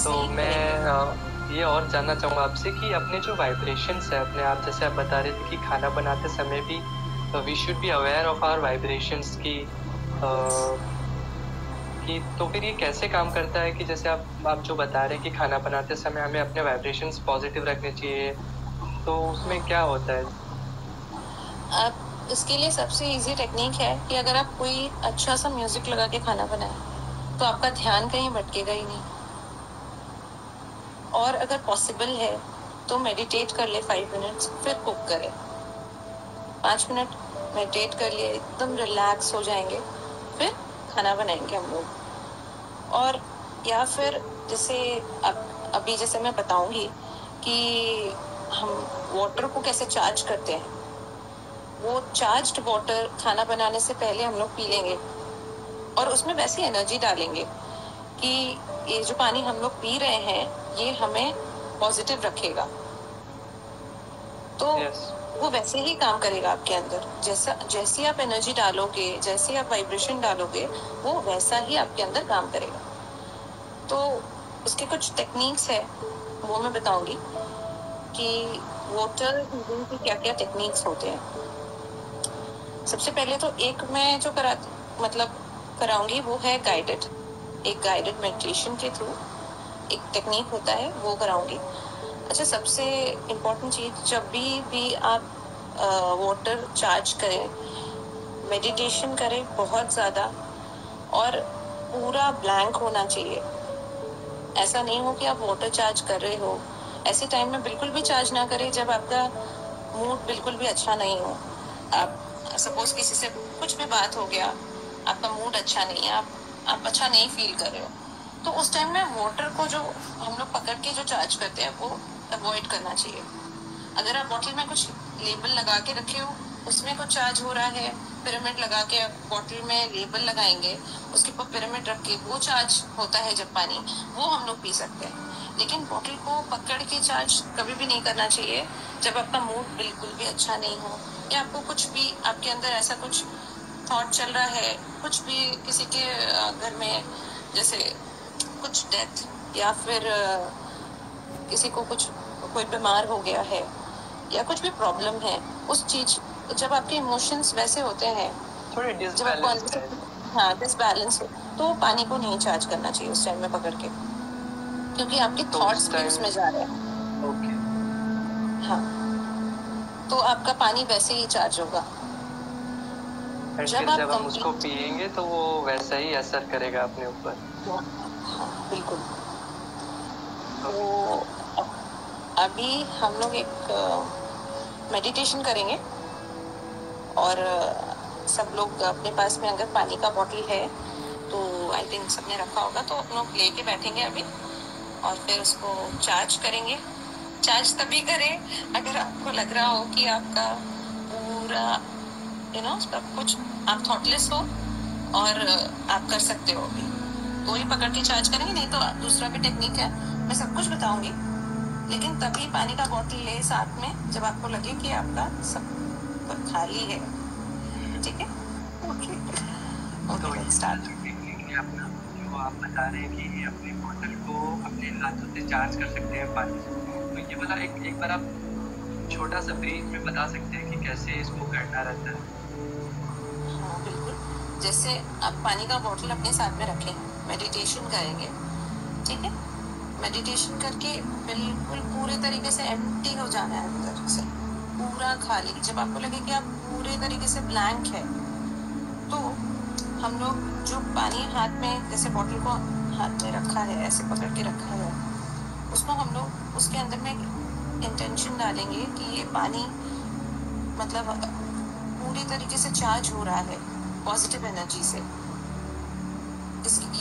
तो मैं ये और जानना चाहूँगा आपसे कि अपने जो वाइब्रेशंस है अपने आप, जैसे आप बता रहे थे कि खाना बनाते समय भी we should be aware of our vibrations की तो फिर ये कैसे काम करता है कि जैसे आप जो बता रहे हैं कि खाना बनाते समय हमें अपने वाइब्रेशंस पॉजिटिव रखने चाहिए, तो उसमें क्या होता है? आप इसके लिए सबसे इजी टेक्निक है कि अगर आप कोई अच्छा सा म्यूजिक लगा के खाना बनाए तो आपका ध्यान कहीं भटकेगा ही नहीं, और अगर पॉसिबल है तो मेडिटेट कर ले 5 मिनट्स, फिर कुक करें, 5 मिनट मेडिटेट कर लिए, एकदम रिलैक्स हो जाएंगे, फिर खाना बनाएंगे हम लोग। और या फिर जैसे अभी जैसे मैं बताऊंगी कि हम वाटर को कैसे चार्ज करते हैं, वो चार्ज्ड वाटर खाना बनाने से पहले हम लोग पी लेंगे और उसमें वैसी एनर्जी डालेंगे कि ये जो पानी हम लोग पी रहे हैं ये हमें पॉजिटिव रखेगा। तो yes. वो वैसे ही काम करेगा आपके अंदर, जैसी आप एनर्जी डालोगे, जैसी आप वाइब्रेशन डालोगे, वो वैसा ही आपके अंदर काम करेगा। तो उसके कुछ टेक्निक्स है वो मैं बताऊंगी कि वाटर हीलिंग की क्या क्या टेक्निक्स होते हैं। सबसे पहले तो एक मैं जो कराऊंगी वो है गाइडेड, एक गाइडेड मेडिटेशन के थ्रू एक टेक्निक होता है वो कराऊंगी। अच्छा, सबसे इम्पोर्टेंट चीज़, जब भी आप वाटर चार्ज करें, मेडिटेशन करें बहुत ज़्यादा, और पूरा ब्लैंक होना चाहिए। ऐसा नहीं हो कि आप वाटर चार्ज कर रहे हो, ऐसे टाइम में बिल्कुल भी चार्ज ना करें जब आपका मूड बिल्कुल भी अच्छा नहीं हो। आप सपोज़ किसी से कुछ भी बात हो गया, आपका मूड अच्छा नहीं है, आप अच्छा नहीं फील कर रहे हो, तो उस टाइम में वाटर को जो हम लोग पकड़ के जो चार्ज करते हैं वो अवॉइड करना चाहिए। अगर आप बॉटल में कुछ लेबल लगा के रखे हो, उसमें कुछ चार्ज हो रहा है, पिरामिड लगा के आप बॉटल में लेबल लगाएंगे, उसके ऊपर पिरामिड रख के वो चार्ज होता है जब पानी, वो हम लोग पी सकते हैं। लेकिन बॉटल को पकड़ के चार्ज कभी भी नहीं करना चाहिए जब आपका मूड बिल्कुल भी अच्छा नहीं हो, या आपको कुछ भी आपके अंदर ऐसा कुछ थॉट चल रहा है, कुछ भी किसी के घर में जैसे कुछ डेथ, या फिर किसी को कोई बीमार हो गया है, या कुछ भी प्रॉब्लम है, उस चीज जब आपके इमोशंस वैसे होते हैं, थोड़े डिसबैलेंस है, हाँ डिसबैलेंस हो, तो पानी को नहीं चार्ज करना चाहिए उस टाइम में पकड़ के, क्योंकि आपके थॉट्स भी उसमें जा रहे हैं। ओके, हाँ, तो आपका पानी वैसे ही चार्ज होगा, जब हम उसको पिएंगे तो वो वैसा ही असर करेगा अपने ऊपर। बिल्कुल। तो अभी हम लोग एक मेडिटेशन करेंगे, और सब लोग अपने पास में अगर पानी का बॉटल है तो आई थिंक सबने रखा होगा, तो हम लोग लेके बैठेंगे अभी, और फिर उसको चार्ज करेंगे। चार्ज तभी करें अगर आपको लग रहा हो कि आपका पूरा सब कुछ आप थॉटलेस हो और आप कर सकते हो अभी, तो ही पकड़ के चार्ज करेंगे, नहीं तो दूसरा भी टेक्निक है, मैं सब कुछ बताऊंगी, लेकिन तभी पानी का बोतल ले साथ में जब आपको लगे कि आपका सब खाली है। ठीक है, ओके ओके, स्टार्ट। अपना जो आप बता रहे हैं कि अपने बोतल को अपने हाथों से चार्ज कर सकते हैं पानी, तो ये वाला एक बार आप छोटा सा ब्रीफ में बता सकते हैं कि कैसे इसको करना रहता है? हाँ बिल्कुल, जैसे आप पानी का बोतल अपने साथ में रखें, मेडिटेशन करेंगे, ठीक है। मेडिटेशन करके बिल्कुल पूरे तरीके से एम्प्टी हो जाना है अंदर से, पूरा खाली। जब आपको लगे कि आप पूरे तरीके से ब्लैंक है, तो हम लोग जो पानी हाथ में, जैसे बॉटल को हाथ में रखा है, ऐसे पकड़ के रखा है, उसको हम लोग उसके अंदर में इंटेंशन डालेंगे कि ये पानी मतलब पूरी तरीके से चार्ज हो रहा है पॉजिटिव एनर्जी से,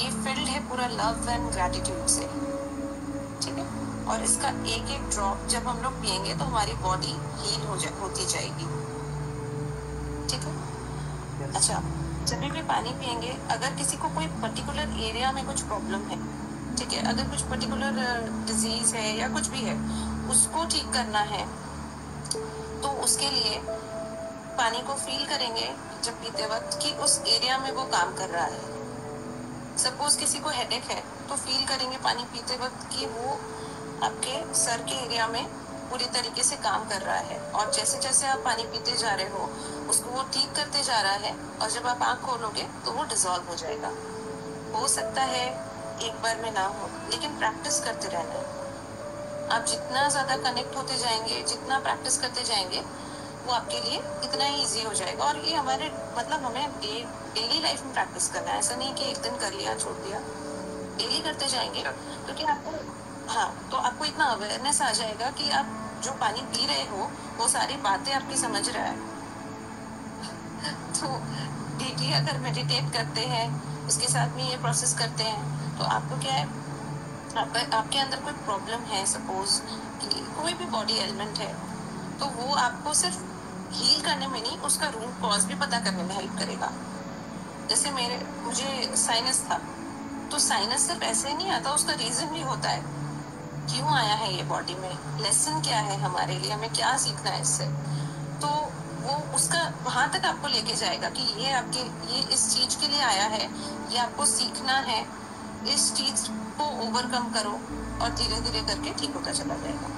ये फील्ड है पूरा लव एंड ग्रैटिट्यूड से, ठीक है। और इसका एक एक ड्रॉप जब हम लोग पियेंगे तो हमारी बॉडी हील होती जाएगी, ठीक है। yes. अच्छा, जब भी पानी पियेंगे, अगर किसी को कोई पर्टिकुलर एरिया में कुछ प्रॉब्लम है, ठीक है, अगर कुछ पर्टिकुलर डिजीज है या कुछ भी है, उसको ठीक करना है, तो उसके लिए पानी को फील करेंगे जब पीते वक्त कि उस एरिया में वो काम कर रहा है। सपोज किसी को हेडेक है, तो फील करेंगे पानी पीते वक्त कि वो आपके सर के एरिया में पूरी तरीके से काम कर रहा है, और जैसे जैसे आप पानी पीते जा रहे हो उसको वो ठीक करते जा रहा है, और जब आप आँख खोलोगे तो वो डिजॉल्व हो जाएगा। हो सकता है एक बार में ना हो, लेकिन प्रैक्टिस करते रहना है। आप जितना ज़्यादा कनेक्ट होते जाएंगे, जितना प्रैक्टिस करते जाएंगे, वो आपके लिए इतना ही ईजी हो जाएगा। और ये हमारे मतलब हमें डेली लाइफ में प्रैक्टिस करना है, ऐसा नहीं कि एक दिन कर लिया छोड़ दिया, डेली करते जाएंगे, क्योंकि आपको तो आपको इतना अवेयरनेस आ जाएगा कि आप जो पानी पी रहे हो वो सारी बातें आपकी समझ रहा है। तो डेली अगर मेडिटेट करते हैं, उसके साथ में ये प्रोसेस करते हैं, तो आपको क्या है, आपके अंदर कोई प्रॉब्लम है, सपोज कि कोई भी बॉडी एलिमेंट है, तो वो आपको सिर्फ हील करने में नहीं, उसका रूट कॉज भी पता करने में हेल्प करेगा। जैसे मुझे साइनस था, तो साइनस सिर्फ ऐसे नहीं आता, उसका रीज़न भी होता है, क्यों आया है ये बॉडी में, लेसन क्या है हमारे लिए, हमें क्या सीखना है इससे। तो वो उसका वहाँ तक आपको लेके जाएगा कि ये इस चीज़ के लिए आया है, ये आपको सीखना है, इस चीज़ को ओवरकम करो, और धीरे धीरे करके ठीक होता चला जाएगा।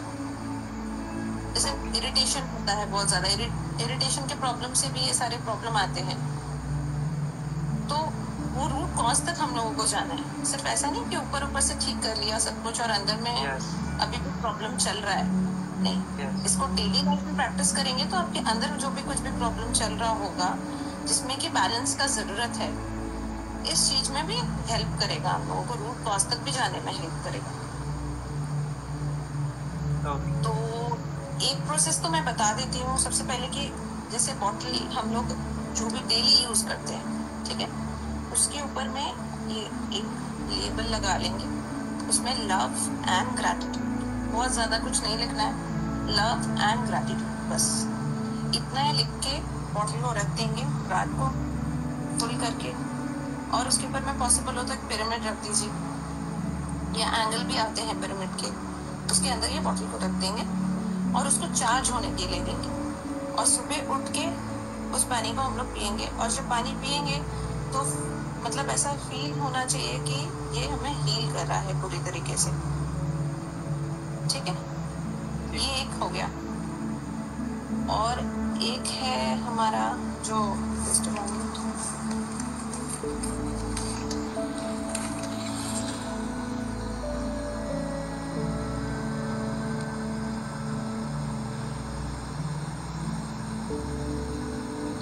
जैसे इरिटेशन होता है, बहुत ज़्यादा इरिटेशन के प्रॉब्लम से भी ये सारे प्रॉब्लम आते हैं, तो वो रूट कॉज तक हम लोगों को जाना है। सिर्फ ऐसा नहीं कि ऊपर ऊपर से ठीक कर लिया सब कुछ और अंदर में yes. अभी भी प्रॉब्लम चल रहा है, नहीं yes. इसको डेली लाइफ में प्रैक्टिस करेंगे तो आपके अंदर जो भी कुछ भी प्रॉब्लम चल रहा होगा, जिसमें कि बैलेंस का जरूरत है, इस चीज में भी हेल्प करेगा, आप लोगों को रूट कॉज तक भी जाने में हेल्प करेगा। okay. तो एक प्रोसेस तो मैं बता देती हूँ सबसे पहले कि जैसे बॉटल हम लोग जो भी डेली यूज करते हैं, ठीक है, उसके ऊपर में ये एक लेबल लगा लेंगे, उसमें लव एंड ग्रैटिट्यूड, बहुत ज़्यादा कुछ नहीं लिखना है, लव एंड ग्रैटिट्यूड, बस इतना ही लिख के बॉटल को रख देंगे रात को फुल करके। और उसके ऊपर में पॉसिबल हो तो एक पिरामिड रख दीजिए, या एंगल भी आते हैं पिरामिड के, उसके अंदर ये बॉटल को रख देंगे और उसको चार्ज होने के लिए देंगे। और सुबह उठ के उस पानी को हम लोग पियेंगे, और जब पानी पियेंगे तो मतलब ऐसा फील होना चाहिए कि ये हमें हील कर रहा है पूरी तरीके से, ठीक है। ये एक हो गया, और एक है हमारा जो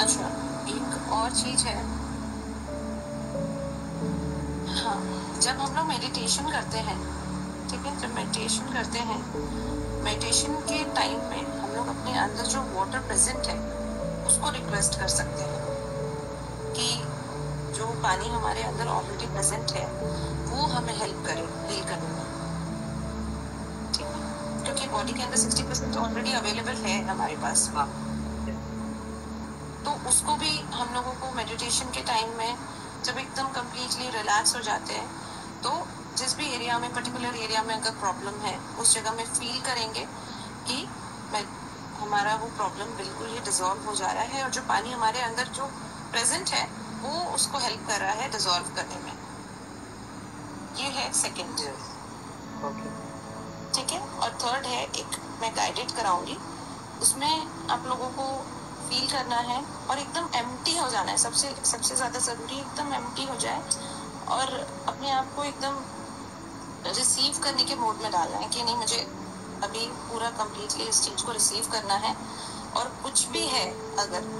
अच्छा, एक और चीज है, जब हम लोग मेडिटेशन करते हैं, ठीक है, जब मेडिटेशन करते हैं, मेडिटेशन के टाइम में हम लोग अपने अंदर जो वाटर प्रेजेंट है उसको रिक्वेस्ट कर सकते हैं कि जो पानी हमारे अंदर ऑलरेडी प्रेजेंट है वो हमें हेल्प करे हील करने में, ठीक है, क्योंकि बॉडी के अंदर 60% ऑलरेडी अवेलेबल है हमारे पास। तो उसको भी हम लोगों को मेडिटेशन के टाइम में जब एकदम कम्प्लीटली रिलैक्स हो जाते हैं, तो जिस भी एरिया में, पर्टिकुलर एरिया में अगर प्रॉब्लम है, उस जगह में फील करेंगे कि हमारा वो प्रॉब्लम बिल्कुल ही डिजॉल्व हो जा रहा है, और जो पानी हमारे अंदर जो प्रेजेंट है वो उसको हेल्प कर रहा है डिजॉल्व करने में। ये है सेकेंड, ठीक है। और थर्ड है, एक मैं गाइडेड कराऊंगी, उसमें आप लोगों को फील करना है और एकदम एम्प्टी हो जाना है। सबसे ज़्यादा ज़रूरी एकदम एम्प्टी हो जाए और अपने आप को एकदम रिसीव करने के मोड में डालना है कि नहीं, मुझे अभी पूरा कम्प्लीटली इस चीज़ को रिसीव करना है और कुछ भी है अगर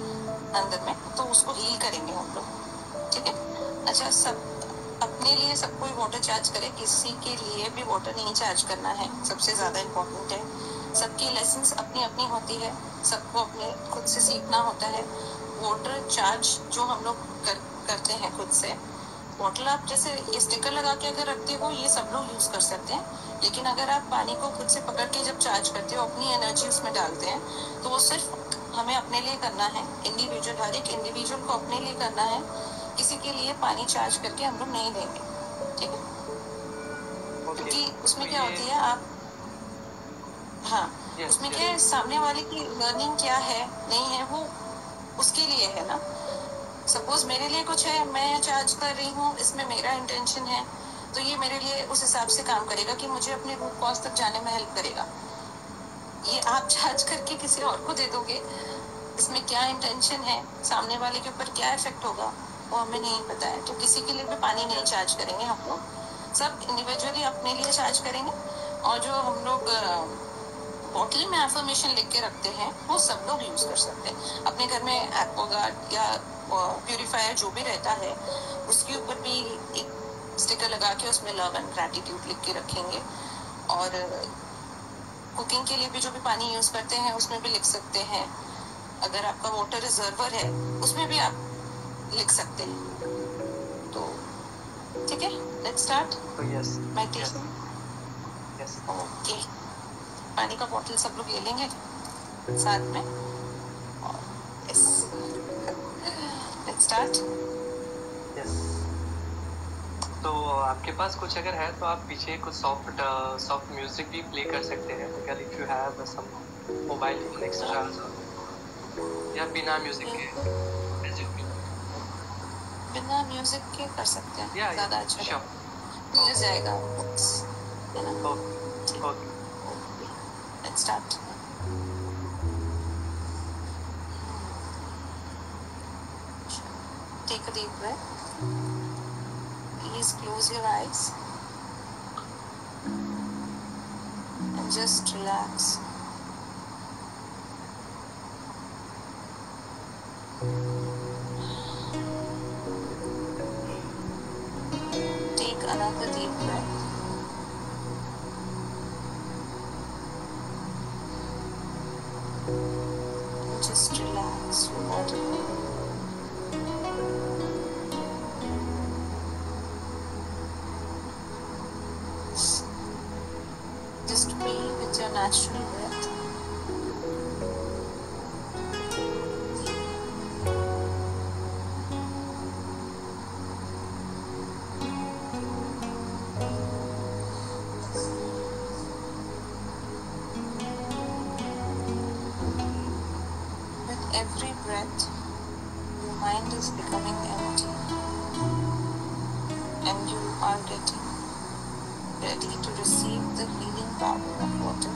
अंदर में तो उसको हील करेंगे हम लोग, ठीक है। अच्छा, सब अपने लिए सब कोई वाटर चार्ज करे, किसी के लिए भी वाटर नहीं चार्ज करना है, सबसे ज़्यादा इम्पोर्टेंट है। सबकी लेसन्स अपनी अपनी होती है, सबको अपने खुद से सीखना होता है। वाटर चार्ज जो हम लोग करते हैं खुद से, बॉटल आप जैसे ये स्टिकर लगा के अगर रखते हो ये सब लोग यूज़ कर सकते हैं, लेकिन अगर आप पानी को खुद से पकड़ के जब चार्ज करते हो, अपनी एनर्जी उसमें डालते हैं, तो वो सिर्फ हमें अपने लिए करना है। इंडिविजुअल, हर एक इंडिविजुअल को अपने लिए करना है, किसी के लिए पानी चार्ज करके हम लोग नहीं देंगे, ठीक है। क्योंकि उसमें क्या होती है आप, हाँ उसमें क्या है, सामने वाले की लर्निंग क्या है नहीं है वो उसके लिए है ना। सपोज मेरे लिए कुछ है, मैं चार्ज कर रही हूँ, इसमें मेरा इंटेंशन है, तो ये मेरे लिए उस हिसाब से काम करेगा कि मुझे अपने रूट कॉज तक जाने में हेल्प करेगा। ये आप चार्ज करके किसी और को दे दोगे, इसमें क्या इंटेंशन है, सामने वाले के ऊपर क्या इफेक्ट होगा वो हमें नहीं पता है। तो किसी के लिए भी पानी नहीं चार्ज करेंगे हम लोग, सब इंडिविजुअली अपने लिए चार्ज करेंगे। और जो हम लोग बॉटल में एफर्मेशन लिख के रखते हैं वो सब लोग यूज़ कर सकते हैं। अपने घर में एक्वागार्ड या प्यूरिफायर जो भी रहता है उसके ऊपर भी एक स्टिकर लगा के उसमें लव एंड ग्रैटिट्यूड लिख के रखेंगे। और कुकिंग के लिए भी जो भी पानी यूज़ करते हैं उसमें भी लिख सकते हैं। अगर आपका वाटर रिजर्वर है उसमें भी आप लिख सकते हैं। तो ठीक है, let's start. Yes my teacher, yes okay. पानी का बॉटल सब लोग ले लेंगे साथ में। Yes let's start. यस, तो आपके पास कुछ अगर है तो आप पीछे कुछ सॉफ्ट म्यूजिक भी प्ले कर सकते हैं, अगर if you have some mobile next chance, या बिना म्यूजिक के म्यूजिक के कर सकते हैं, ज़्यादा अच्छा मिल जाएगा। Let's start. Take a deep breath, please close your eyes and just relax. Every breath, your mind is becoming empty and you are getting ready to receive the healing power of water.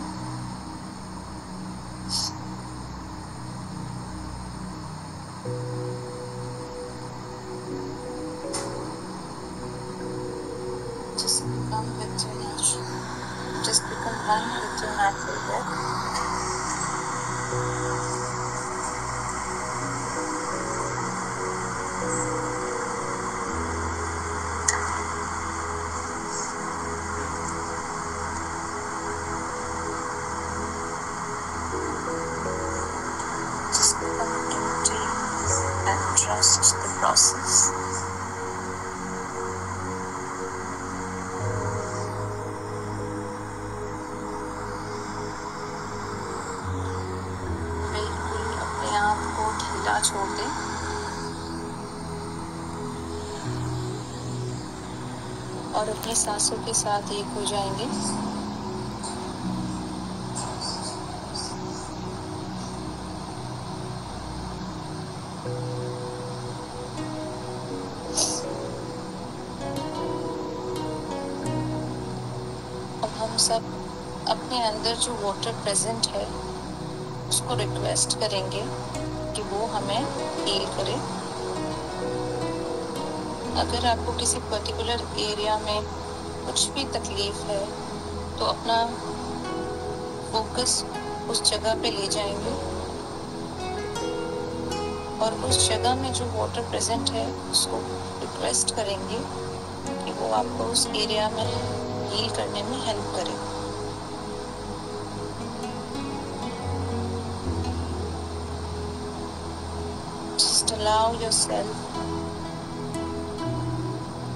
Just become with your natural, just become one with your natural breath. और अपनी सांसों के साथ एक हो जाएंगे। अब हम सब अपने अंदर जो वाटर प्रेजेंट है उसको रिक्वेस्ट करेंगे कि वो हमें हील करे। अगर आपको किसी पर्टिकुलर एरिया में कुछ भी तकलीफ है तो अपना फोकस उस जगह पे ले जाएंगे और उस जगह में जो वाटर प्रेजेंट है उसको रिक्वेस्ट करेंगे कि वो आपको उस एरिया में हील करने में हेल्प करे। Just allow yourself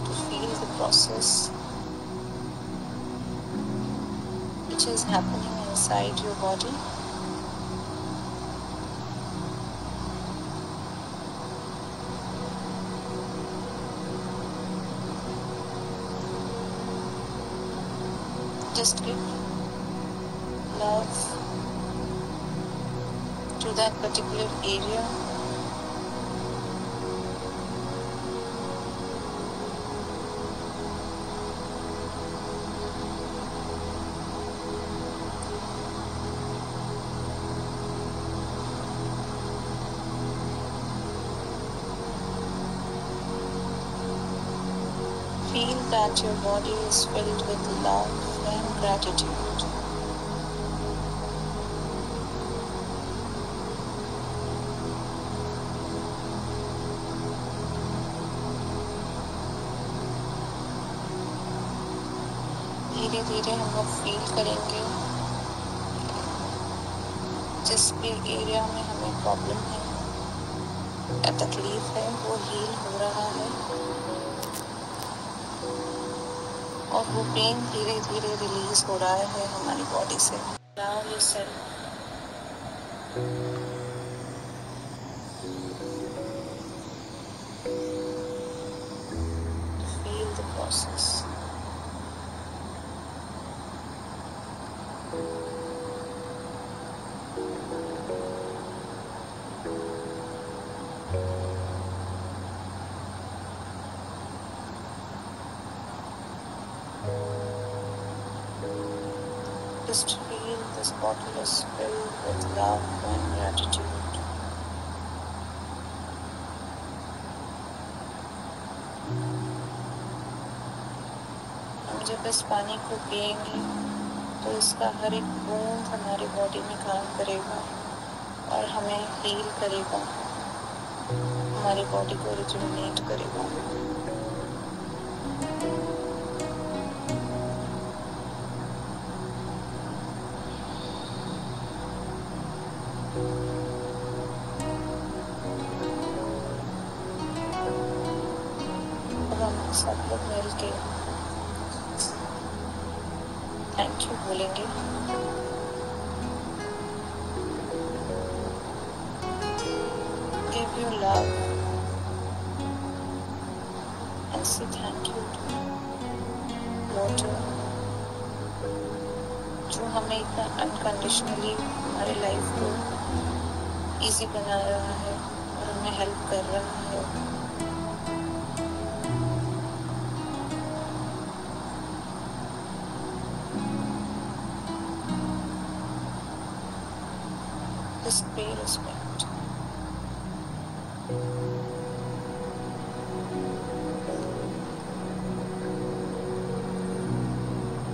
to feel the process which is happening inside your body. Just give love to that particular area. Feel that your body is filled with love and gratitude. धीरे धीरे हम लोग feel करेंगे जिस भी area में हमें problem है या तकलीफ है वो हील हो रहा है और वो पेन धीरे धीरे रिलीज हो रहा है हमारी बॉडी से। Allow yourself to feel the process. Just feel this bottle is filled with love and gratitude. हम जब इस पानी को पिएंगे तो इसका हर एक बूंद हमारी बॉडी में काम करेगा और हमें हील करेगा, हमारी बॉडी को रिजुविनेट करेगा। सब लोग मिल के थैंक यू बोलेंगे। Give you love and say thank you to water जो हमें इतना अनकंडीशनली हमारे लाइफ को इजी बना रहा है और हमें हेल्प कर रहा है। Just pay respect.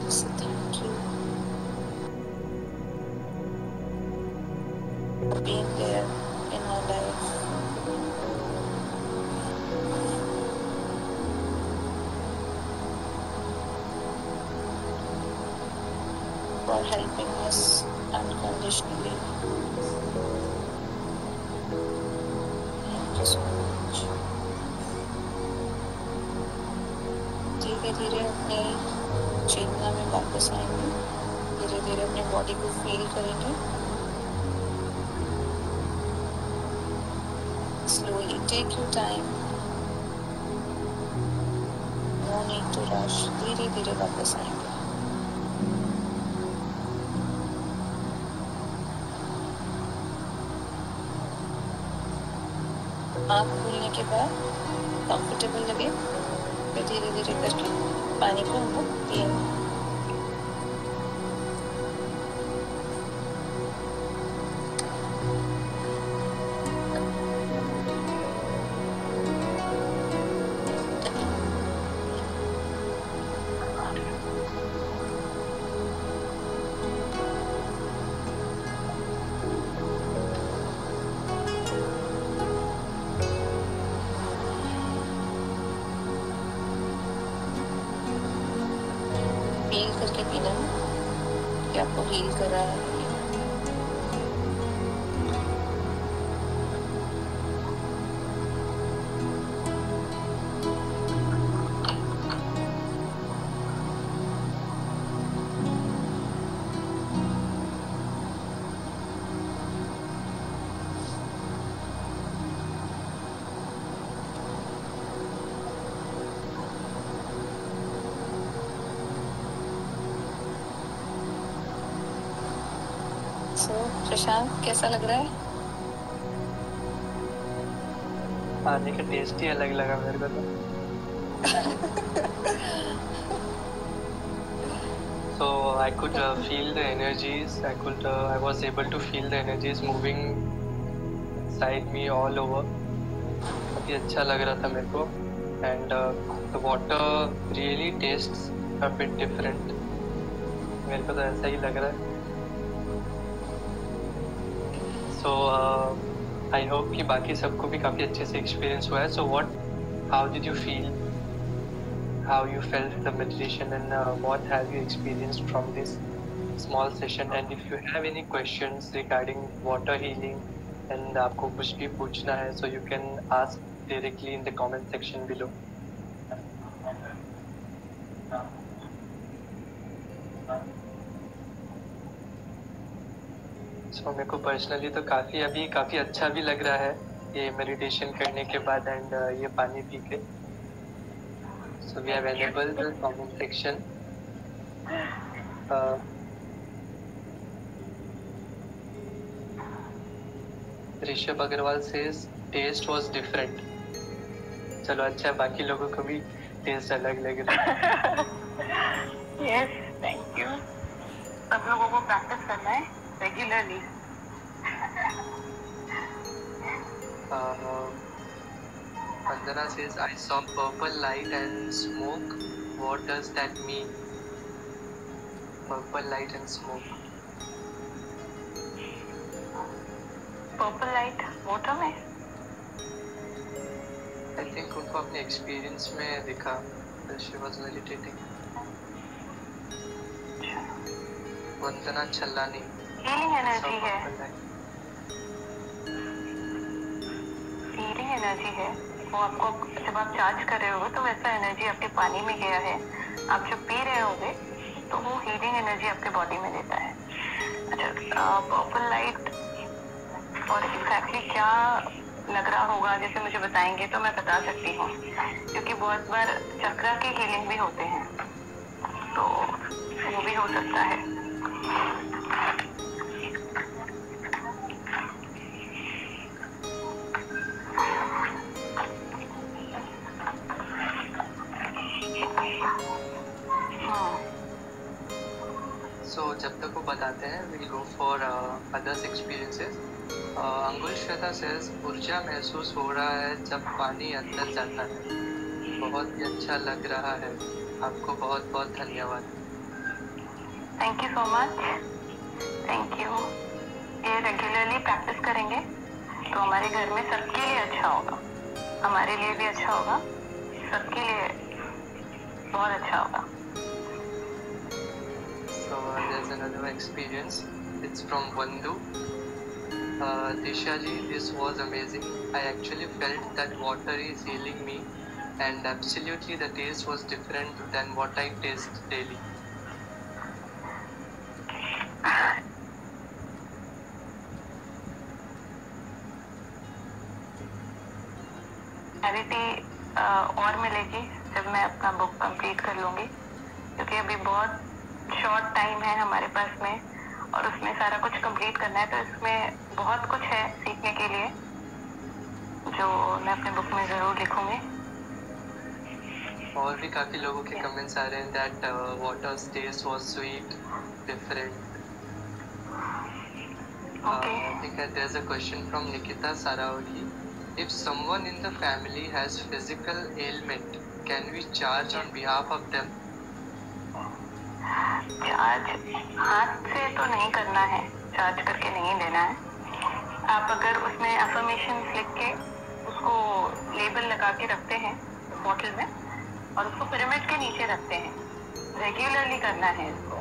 Just thank you for being there in our life. For helping us unconditionally. धीरे धीरे अपने चेतना में वापस आएंगे, धीरे धीरे अपने बॉडी को फील करेंगे। Slowly take your time, no need to rush, धीरे धीरे वापस आएंगे। आँख खुलने के बाद कंफर्टेबल लगे फिर धीरे धीरे करके पानी को हम लोग पिएंगे। फील करके पीना है कि आपको हील कर रहा है। प्रशांत कैसा लग रहा है? पानी का टेस्ट ही अलग लगा मेरे को तो। So I could feel the energies. I was able to feel the energies moving inside me all over. ये अच्छा लग रहा था मेरे को। And the water really tastes a bit different. मेरे को तो ऐसा ही लग रहा है। So I hope कि बाकी सबको भी काफी अच्छे से एक्सपीरियंस हुआ है। So what? How did you feel? How you felt the meditation and what have you experienced from this small session? And if you have any questions regarding water healing and आपको कुछ भी पूछना है, so you can ask directly in the comment section below. तो मेरे को personally तो काफ़ी अच्छा भी लग रहा है ये मेडिटेशन करने के बाद एंड ये पानी पी के। So we have enabled the comment section. Rishabh Agarwal says taste was different. चलो अच्छा, बाकी लोगों को भी टेस्ट अलग लग रहा है। Yes, thank you. सब लोगों को प्रैक्टिस करना है regularly. Vandana says I saw purple light and smoke. What does that mean? Purple light and smoke. Purple light water mein? I think unko apne experience mein dikha when she was meditating. Vandana Challani. Healing energy है, healing energy है वो। आपको जब आप charge कर रहे हो तो वैसा एनर्जी आपके पानी में गया है, आप जब पी रहे होगे तो वो हीलिंग एनर्जी आपके बॉडी में देता है। अच्छा, पर्पल लाइट और एग्जैक्टली क्या लग रहा होगा जैसे मुझे बताएंगे तो मैं बता सकती हूँ, क्योंकि बहुत बार चक्रा के हीलिंग भी होते हैं तो वो भी हो सकता है। So जब तक वो बताते हैं we'll go for others experiences. अंगुल श्वेता says ऊर्जा महसूस हो रहा है जब पानी अंदर जाता है, बहुत ही अच्छा लग रहा है। आपको बहुत बहुत धन्यवाद। Thank you so much, thank you. ये रेगुलरली प्रैक्टिस करेंगे तो हमारे घर में सबके लिए अच्छा होगा, हमारे लिए भी अच्छा होगा, सबके लिए बहुत अच्छा होगा। So there's another experience. It's from Vandu. Disha ji, this was amazing. I actually felt that water is healing me, and absolutely the taste was different than what I taste daily. Clarity और मिलेगी जब मैं अपना book complete कर लूँगी, क्योंकि अभी बहुत शॉर्ट टाइम है हमारे पास में और उसमें सारा कुछ कंप्लीट करना है। तो इसमें बहुत कुछ है सीखने के लिए जो मैं अपने बुक में ज़रूर लिखूँगी। और भी काफ़ी लोगों के कमेंट्स आ रहे हैं that water taste was sweet different. I think there is a question from Nikita Sarawgi. If someone in the family has physical ailment, can we charge on behalf of them? Charge हाथ से तो नहीं करना है, charge करके नहीं देना है। आप अगर उसमें affirmations लिख के उसको लेबल लगा के रखते हैं बॉटल में और उसको पिरामिड के नीचे रखते हैं रेगुलरली करना है इसको।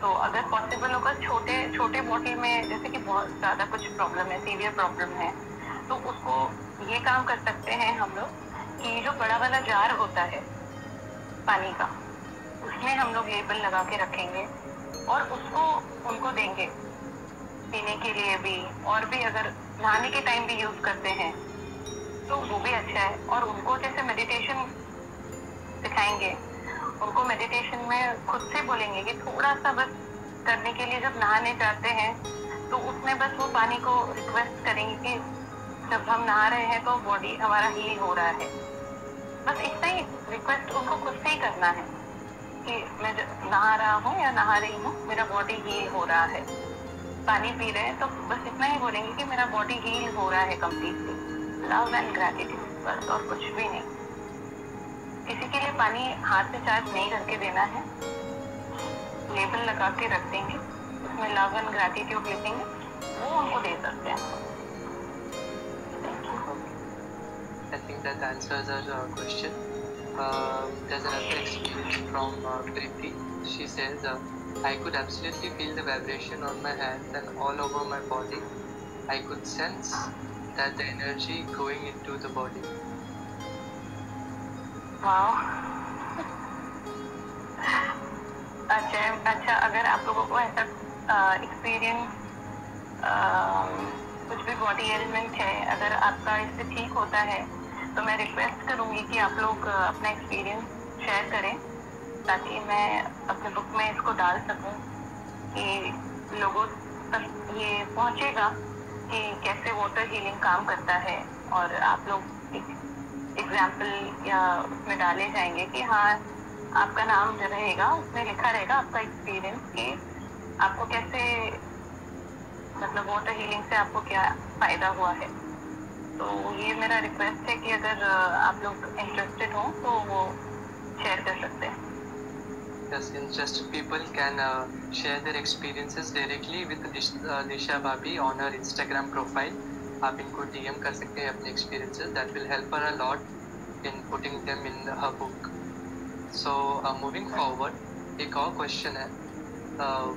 तो अगर पॉसिबल होगा छोटे छोटे बॉटल में, जैसे कि बहुत ज़्यादा कुछ प्रॉब्लम है, सीवियर प्रॉब्लम है, तो उसको ये काम कर सकते हैं हम लोग कि जो बड़ा वाला जार होता है पानी का, उसमें हम लोग लेबल लगा के रखेंगे और उसको उनको देंगे पीने के लिए भी, और भी अगर नहाने के टाइम भी यूज़ करते हैं तो वो भी अच्छा है। और उनको जैसे मेडिटेशन सिखाएंगे, उनको मेडिटेशन में खुद से बोलेंगे कि थोड़ा सा बस करने के लिए, जब नहाने जाते हैं तो उसमें बस वो पानी को रिक्वेस्ट करेंगे कि जब हम नहा रहे हैं तो बॉडी हमारा हील हो रहा है, बस इतना ही रिक्वेस्ट उनको खुद से ही करना है कि मैं नहा रहा हूँ या नहा रही हूँ, मेरा बॉडी हील हो रहा है, पानी पी रहे हैं तो बस इतना ही बोलेंगे कि मेरा बॉडी हील हो रहा है कम्प्लीटली। लव एंड ग्रैटिट्यूड बस, और कुछ भी नहीं। किसी के लिए पानी हाथ से चार्ज नहीं करके देना है, लेबल लगा के रख देंगे, उसमें लव एंड ग्रैटिट्यूड लिखेंगे, वो उनको दे सकते हैं। I think that answers our question. There's another experience from Priti. She says, I could absolutely feel the vibration on my hands and all over my body. I could sense that the energy going into the body. Wow. अच्छा, अगर आप लोगों को ऐसा experience कुछ भी body element है, अगर आपका इससे ठीक होता है तो मैं रिक्वेस्ट करूंगी कि आप लोग अपना एक्सपीरियंस शेयर करें, ताकि मैं अपने बुक में इसको डाल सकूं कि लोगों तक ये पहुंचेगा कि कैसे वाटर हीलिंग काम करता है। और आप लोग एक एग्जाम्पल या उसमें डाले जाएंगे कि हाँ, आपका नाम जो रहेगा उसमें लिखा रहेगा आपका एक्सपीरियंस कि आपको कैसे, मतलब वाटर हीलिंग से आपको क्या फ़ायदा हुआ है। तो ये मेरा रिक्वेस्ट है कि अगर आप लोग इंटरेस्टेड हों तो वो शेयर कर सकते हैं। Yes, interested people can share their experiences directly with Disha Babi on her Instagram profile. आप इनको DM कर सकते हैं अपने experiences. That will help her a lot in putting them in her book. So moving forward, एक और question है,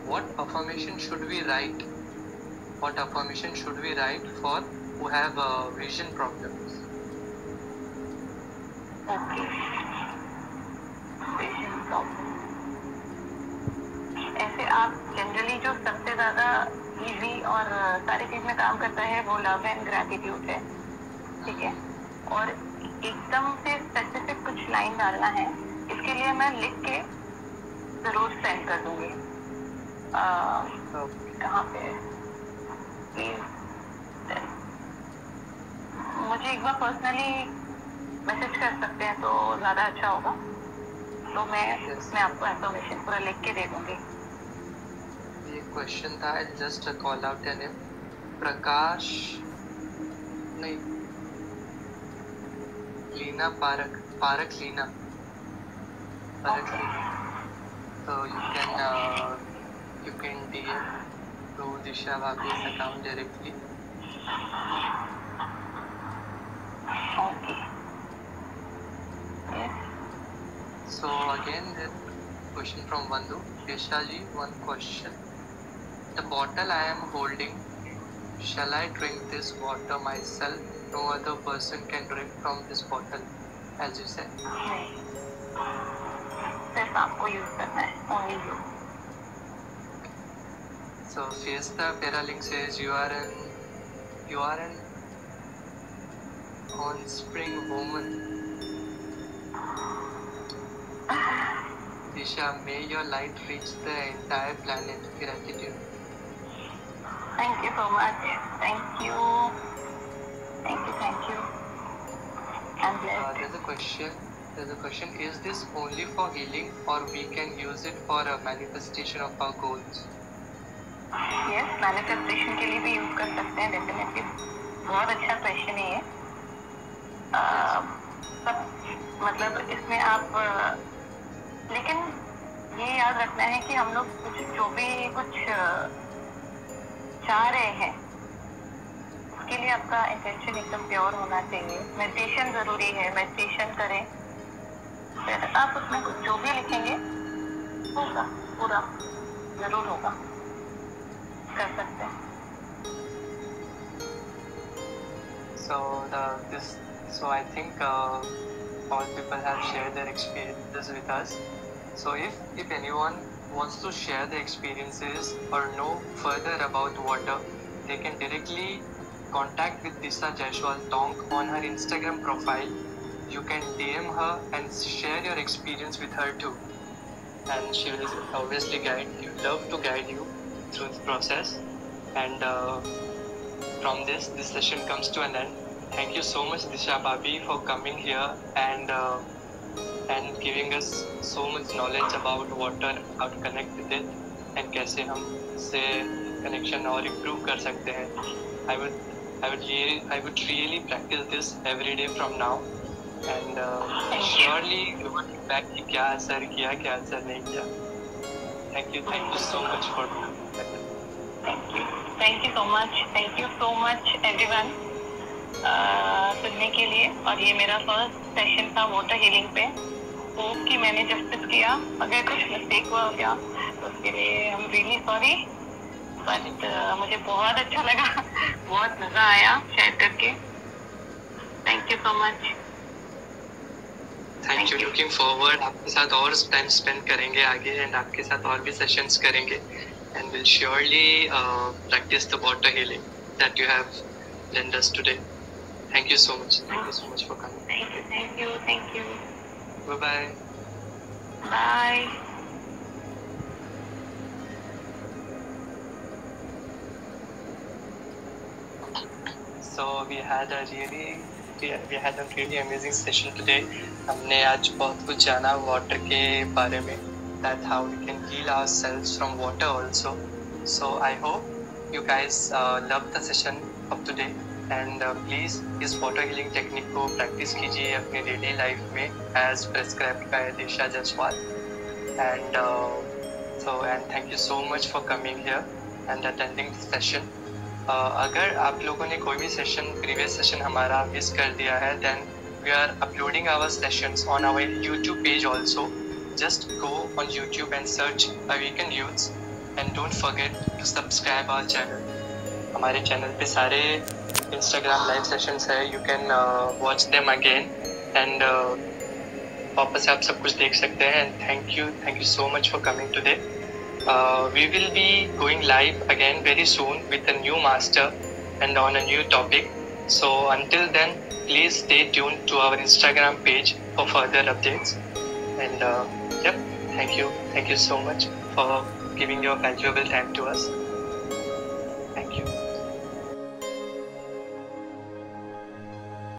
what affirmation should we write? What affirmation should we write for who have vision problems? Okay. Vision problems. ऐसे आप generally जो सबसे ज़्यादा easy और सारी चीज़ में काम करता है वो लव एंड ग्रैटिट्यूड है, ठीक है। और एकदम से स्पेसिफिक कुछ लाइन डालना है, इसके लिए मैं लिख के ज़रूर सेंड कर दूँगी। कहाँ पे मुझे एक बार पर्सनली मैसेज कर सकते हैं तो ज़्यादा अच्छा होगा, तो मैं इसमें आपको इन्फॉर्मेशन पूरा लिख के दे दूँगी। ये क्वेश्चन था, just call out N M Prakash, नहीं लीना, पारक लीना, पारक लीना। तो you can D M to Disha Babi's account directly. Okay. Yes. So again, that question from Vandhu. Disha ji, one question. The bottle I am holding, shall I drink this water myself? No other person can drink from this bottle, as you said. सिर्फ आपको use करना है, only you. So Fiesta Paralink says you are an on spring woman. Disha, may your light reach the entire planet. Gratitude. Thank you so much. Thank you. I'm blessed. There's a question. Is this only for healing, or we can use it for a manifestation of our goals? Yes, manifestation के लिए भी use कर सकते हैं definitely. बहुत अच्छा question है ये। मतलब इसमें आप लेकिन ये याद रखना है कि हम लोग जो भी कुछ चाह रहे हैं उसके लिए आपका इंटेंशन एकदम प्योर होना चाहिए। मेडिटेशन ज़रूरी है, मेडिटेशन करें, फिर आप उसमें कुछ जो भी लिखेंगे होगा, पूरा जरूर होगा, कर सकते हैं। So I think all people have shared their experiences with us. So if anyone wants to share their experiences or know further about water, they can directly contact with Disha Jaiswal Taunk on her Instagram profile. You can DM her and share your experience with her too. And she will obviously love to guide you through this process. And from this, this session comes to an end. Thank you so much, Disha Bhabhi, for coming here and giving us so much knowledge about water, how to connect with it, and कैसे हम से connection और improve कर सकते हैं. I would really practice this every day from now, and surely you would look back कि क्या असर किया, क्या असर नहीं किया. Thank you so much for thank you so much everyone सुनने के लिए. और ये मेरा फर्स्ट सेशन था वाटर हीलिंग पे. होप कि मैंने जस्टिस किया. अगर कुछ मिस्टेक हुआ हो गया तो उसके लिए I am really sorry, but मुझे बहुत अच्छा लगा, बहुत मज़ा आया शेयर करके. Thank you so much. Thank you. Looking forward आपके साथ और टाइम स्पेंड करेंगे आगे, एंड आपके साथ और भी सेशंस करेंगे, and will surely practice the water healing that you have lent us today. Thank you so much. Thank you so much for coming. Thank you. Bye. So we had a really amazing session today. हमने आज बहुत कुछ जाना water के बारे में. That how we can heal ourselves from water also. So I hope you guys loved the session of today. And please इस water healing technique को प्रैक्टिस कीजिए अपने डेली लाइफ में as prescribe by Disha Jaiswal. And thank you so much for coming here and attending session. अगर आप लोगों ने कोई भी सेशन, प्रीवियस सेशन हमारा मिस कर दिया है, then we are uploading our sessions on our YouTube page also. Just go on YouTube and search a weekend youths and don't forget to subscribe our channel. हमारे चैनल पे सारे Instagram live sessions है. You can watch them again and वापस आप सब कुछ देख सकते हैं. And thank you so much for coming today. We will be going live again very soon with a new master and on a new topic. So until then, please stay tuned to our Instagram page for further updates. And yep, thank you so much for giving your valuable time to us. Thank you.